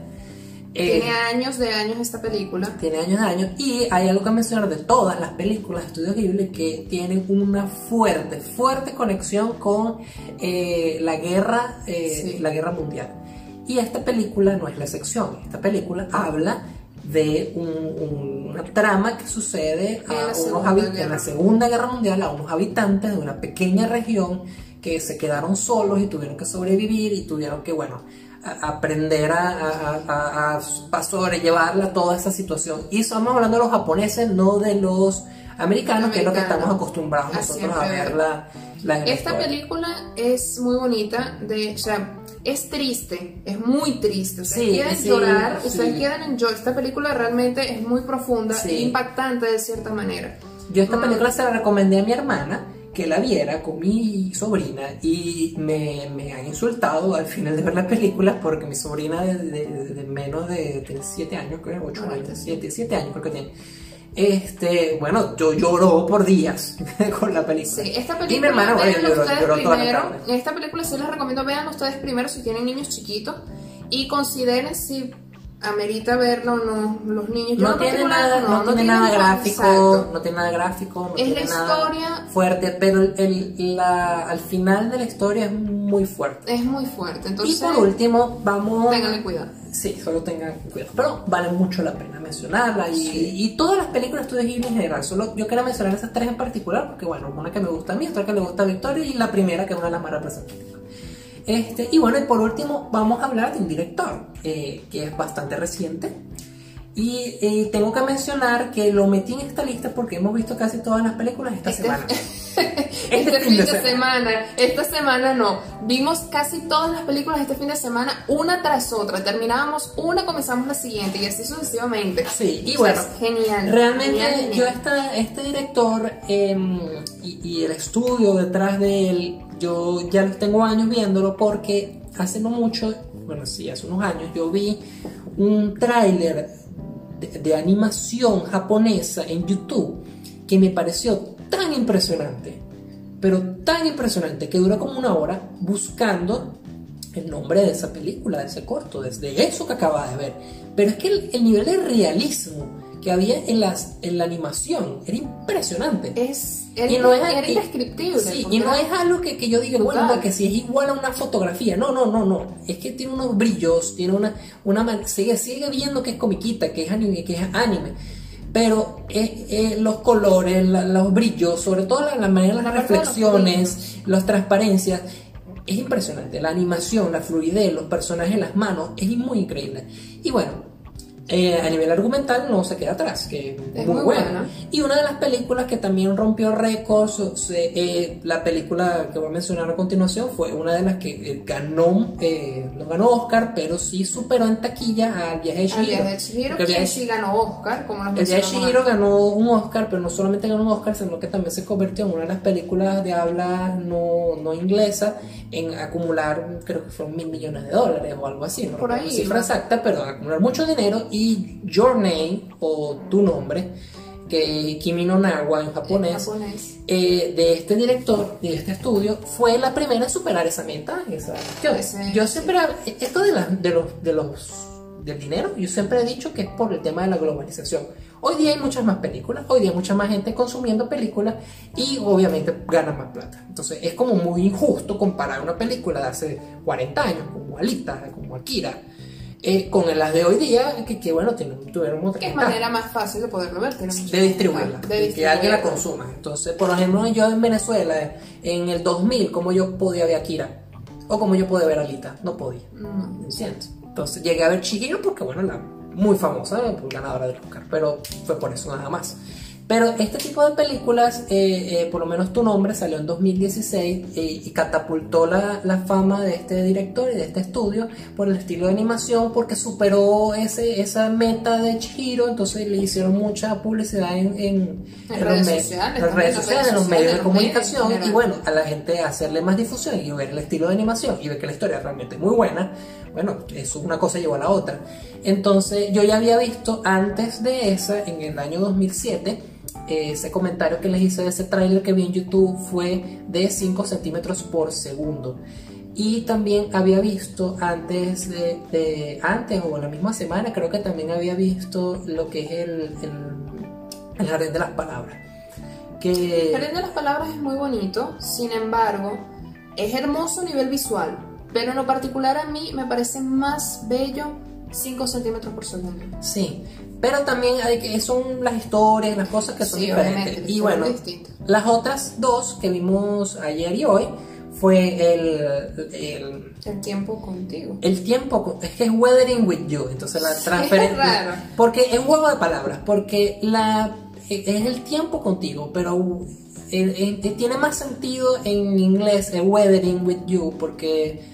Tiene años de años esta película. Y hay algo que mencionar de todas las películas de Studio Ghibli, que tienen una fuerte conexión con la guerra mundial, y esta película no es la excepción. Esta película habla de una trama que sucede en la Segunda Guerra Mundial, a unos habitantes de una pequeña región que se quedaron solos y tuvieron que sobrevivir, y tuvieron que, bueno, aprender a sobrellevarla, toda esa situación. Y estamos hablando de los japoneses, no de los americanos, que es lo que estamos acostumbrados nosotros a ver. Esta película es muy bonita, o sea, es triste, es muy triste. Ustedes quieren llorar, ustedes quieren enjoy. Esta película realmente es muy profunda e impactante de cierta manera. Yo esta película se la recomendé a mi hermana, que la viera con mi sobrina, y me han insultado al final de ver la película, porque mi sobrina de menos de 7 años, creo, 8 años, 7 años creo que tiene. Bueno, yo lloró por días con la película. Sí, esta película, y mi hermana, bueno, lloró primero, toda la tarde. Esta película sí les recomiendo, vean ustedes primero si tienen niños chiquitos, y consideren si amerita verlo o no, los niños. No tiene nada gráfico, no tiene nada gráfico, es la historia fuerte, pero al final de la historia es muy fuerte. Es muy fuerte, entonces. Y por último, vamos. Ténganle cuidado. Sí, solo tengan cuidado. Pero vale mucho la pena mencionarla. Y todas las películas de Studio Ghibli en general. Solo yo quería mencionar esas tres en particular, porque bueno, una que me gusta a mí, otra que le gusta a Victoria, y la primera que es una de las más representativas. Y bueno, y por último vamos a hablar de un director que es bastante reciente, y tengo que mencionar que lo metí en esta lista porque hemos visto casi todas las películas esta semana. Este fin de semana. Esta semana no, vimos casi todas las películas este fin de semana, una tras otra, terminábamos una, comenzamos la siguiente y así sucesivamente. Sí, y bueno, genial. Realmente genial. Yo este director y el estudio detrás de él, yo ya los tengo años viéndolo, porque hace no mucho, bueno sí, hace unos años yo vi un tráiler de animación japonesa en YouTube que me pareció tan impresionante, pero tan impresionante, que dura como una hora buscando el nombre de esa película, de ese corto, desde eso que acababa de ver. Pero es que el nivel de realismo que había en la animación era impresionante. Era indescriptible. Sí, y no es algo que yo diga, bueno, que si es igual a una fotografía. No. Es que tiene unos brillos, tiene una sigue viendo que es comiquita, que es anime. Pero los colores, los brillos, sobre todo la manera de las reflexiones, las transparencias, es impresionante. La animación, la fluidez, los personajes, las manos, es muy increíble. Y bueno, a nivel argumental no se queda atrás, que es muy buena. Y una de las películas que también rompió récords, la película que voy a mencionar a continuación fue una de las que no ganó Oscar, pero sí superó en taquilla al viaje de Chihiro, que sí ganó Oscar. El viaje de Chihiro ganó un Oscar, pero no solamente ganó un Oscar, sino que también se convirtió en una de las películas de habla no inglesa en acumular, creo que fueron $1.000 millones o algo así, no por ahí, cifra exacta, pero acumular mucho dinero. Y Your Name, o Tu Nombre, que Kimi no Nawa en japonés. De este director, de este estudio, fue la primera en superar esa meta. Yo siempre, esto del dinero, yo siempre he dicho que es por el tema de la globalización. Hoy día hay muchas más películas, hoy día hay mucha más gente consumiendo películas y obviamente ganan más plata. Entonces es como muy injusto comparar una película de hace 40 años, como Alita, como Akira, con las de hoy día, que bueno, tuvieron otra. Es manera más fácil de poderlo ver, de distribuirla, de que alguien la consuma. Entonces, por ejemplo, yo en Venezuela, en el 2000, ¿cómo yo podía ver Akira? O ¿cómo yo podía ver Alita? No podía. No, ¿entiendes? Entonces, llegué a ver Chihiro porque, bueno, la muy famosa, ganadora del Oscar, pero fue por eso nada más. Pero este tipo de películas, por lo menos Tu Nombre, salió en 2016 y catapultó la fama de este director y de este estudio por el estilo de animación, porque superó esa meta de Chihiro. Entonces le hicieron mucha publicidad en redes sociales, en los medios de comunicación, y bueno, a la gente hacerle más difusión y ver el estilo de animación y ver que la historia realmente es muy buena. Bueno, eso, una cosa llevó a la otra. Entonces yo ya había visto antes de esa, en el año 2007, ese comentario que les hice de ese tráiler que vi en YouTube fue de 5 centímetros por segundo. Y también había visto antes o en la misma semana, creo que también había visto lo que es el Jardín de las Palabras. El Jardín de las Palabras es muy bonito, sin embargo, es hermoso a nivel visual, pero en lo particular a mí me parece más bello 5 centímetros por segundo. Sí, pero también son las historias, las cosas que son diferentes. Y bueno, las otras dos que vimos ayer y hoy fue el El tiempo contigo. El tiempo, es que es Weathering with You, entonces la transferencia. Es raro. Porque es un juego de palabras, porque la es el tiempo contigo, pero tiene más sentido en inglés el Weathering with You, porque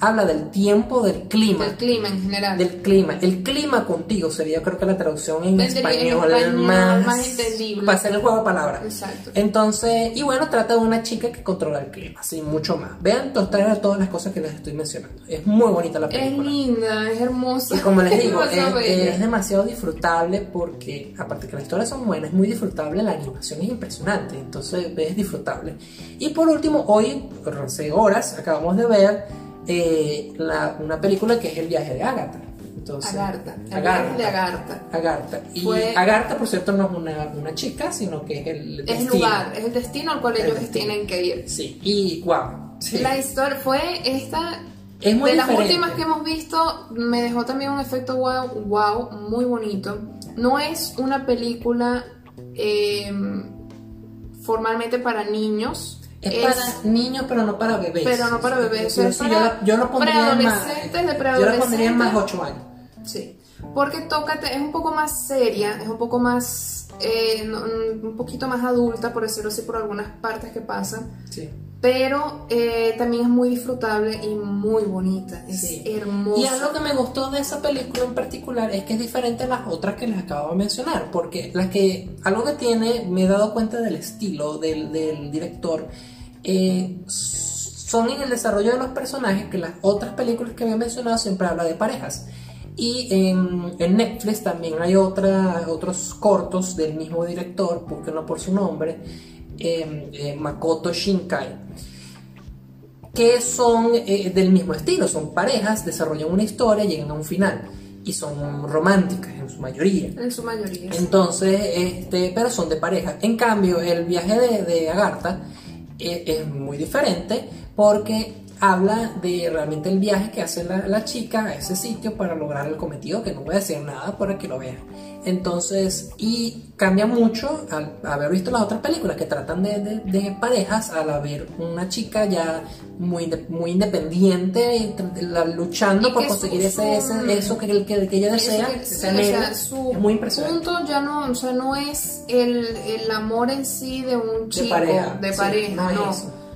habla del tiempo, del clima. Del clima en general. Del clima. El clima contigo sería, yo creo que la traducción en español es más entendible. Para hacer el juego de palabras. Exacto. Entonces, y bueno, trata de una chica que controla el clima, así mucho más. Vean todas las cosas que les estoy mencionando. Es muy bonita la película. Es linda, es hermosa. Y como les digo, es demasiado disfrutable porque, aparte que las historias son buenas, es muy disfrutable, la animación es impresionante, entonces es disfrutable. Y por último, hoy, por 11 horas, acabamos de ver una película que es El viaje de Agartha. Entonces, Agartha. Y Agartha, por cierto, no es una chica, sino que es el destino. Es el lugar, es el destino al cual ellos tienen que ir. Sí, y wow. Sí. La historia fue esta. Es muy diferente. Las últimas que hemos visto, me dejó también un efecto wow, muy bonito. No es una película formalmente para niños. Es para niños, pero no para bebés. Pero no para bebés. Yo, yo lo pondría más. Yo lo pondría más 8 años. Sí. Porque Tócate es un poco más seria, es un poco más. Un poquito más adulta, por decirlo así, por algunas partes que pasan. Sí. Pero también es muy disfrutable y muy bonita. Es hermosa. Y algo que me gustó de esa película en particular es que es diferente a las otras que les acabo de mencionar. Porque algo que tiene, me he dado cuenta del estilo del director, son en el desarrollo de los personajes, que las otras películas que había mencionado siempre habla de parejas. Y en Netflix también hay otros cortos del mismo director, búsquenlo por su nombre, Makoto Shinkai, que son del mismo estilo, son parejas, desarrollan una historia, llegan a un final y son románticas en su mayoría. Entonces, pero son de pareja. En cambio, El viaje de Agartha es muy diferente porque habla de realmente el viaje que hace la chica a ese sitio para lograr el cometido, que no voy a decir nada para que lo vean. Entonces, y cambia mucho al haber visto las otras películas que tratan de parejas, al haber una chica ya muy independiente y luchando por conseguir eso que ella desea. Es muy impresionante. Punto ya no, o sea, no es el amor en sí de un chico, de pareja,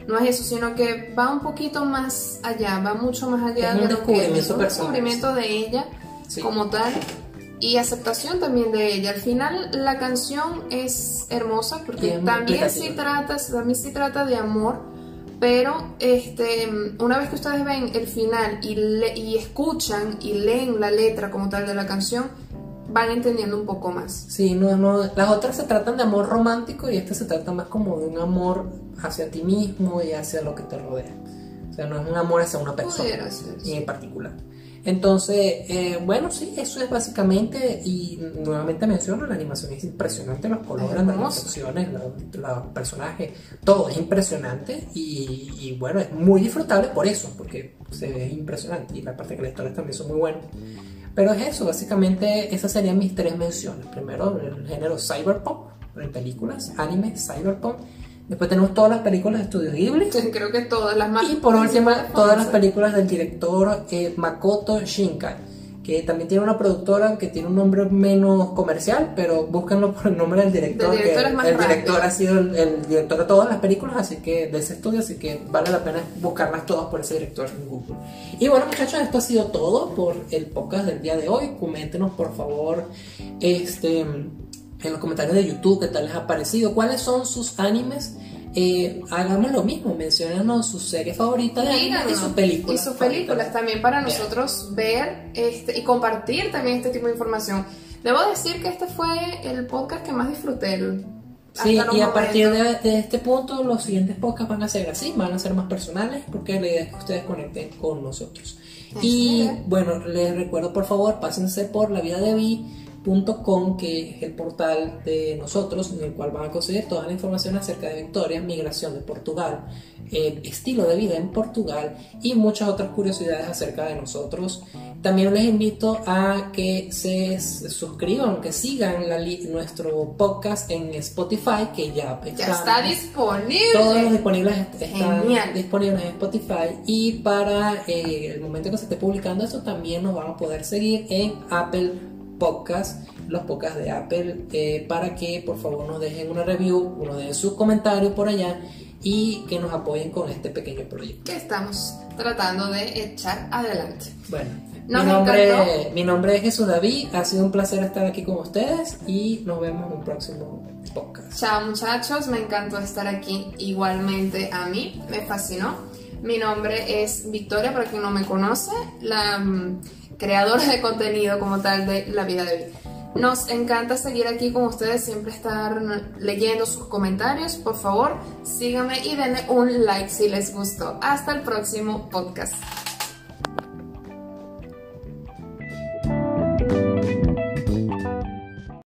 no es eso, sino que va un poquito más allá, va mucho más allá de lo que es un descubrimiento de ella como tal. Y aceptación también de ella. Al final la canción es hermosa porque también sí trata de amor, pero una vez que ustedes ven el final y escuchan y leen la letra como tal de la canción, van entendiendo un poco más. Sí, las otras se tratan de amor romántico y se trata más como de un amor hacia ti mismo y hacia lo que te rodea. O sea, no es un amor hacia una persona en particular. Entonces, bueno, sí, eso es básicamente, y nuevamente menciono, la animación es impresionante, los colores, las emociones, los personajes, todo es impresionante y bueno, es muy disfrutable por eso, porque se ve impresionante y la parte que las historias también son muy buenas. Pero es eso, básicamente esas serían mis 3 menciones. Primero, el género cyberpunk, en películas, anime, cyberpunk. Después tenemos todas las películas de Studio Ghibli. Sí, creo que todas las más. Y por último, todas las películas del director Makoto Shinkai, que también tiene una productora que tiene un nombre menos comercial, pero búsquenlo por el nombre del director. El director ha sido el director de todas las películas, así que de ese estudio, así que vale la pena buscarlas todas por ese director en Google. Y bueno, muchachos, esto ha sido todo por el podcast del día de hoy. Coméntenos, por favor, en los comentarios de YouTube qué tal les ha parecido, cuáles son sus animes. Hagamos lo mismo, menciónenos sus series favoritas de anime y sus películas también para nosotros ver y compartir también este tipo de información. Debo decir que este fue el podcast que más disfruté a partir de este punto los siguientes podcasts van a ser así, van a ser más personales, porque la idea es que ustedes conecten con nosotros. Bueno, les recuerdo, por favor, pásense por La Vida de Vi .com, que es el portal de nosotros, en el cual van a conseguir toda la información acerca de Victoria, migración de Portugal, estilo de vida en Portugal y muchas otras curiosidades acerca de nosotros. También les invito a que se suscriban, que sigan nuestro podcast en Spotify, que ya está disponible. Todos los disponibles están disponibles en Spotify, y para el momento que se esté publicando esto también nos van a poder seguir en Apple Podcast, los podcasts de Apple, para que por favor nos dejen una review, nos dejen sus comentarios por allá y que nos apoyen con este pequeño proyecto que estamos tratando de echar adelante. Bueno, mi nombre es Jesús David, ha sido un placer estar aquí con ustedes y nos vemos en un próximo podcast. Chao muchachos, me encantó estar aquí, igualmente a mí, me fascinó. Mi nombre es Victoria, para quien no me conoce, la creadora de contenido como tal de La Vida de Vi. Nos encanta seguir aquí con ustedes, siempre estar leyendo sus comentarios. Por favor, síganme y denle un like si les gustó. Hasta el próximo podcast.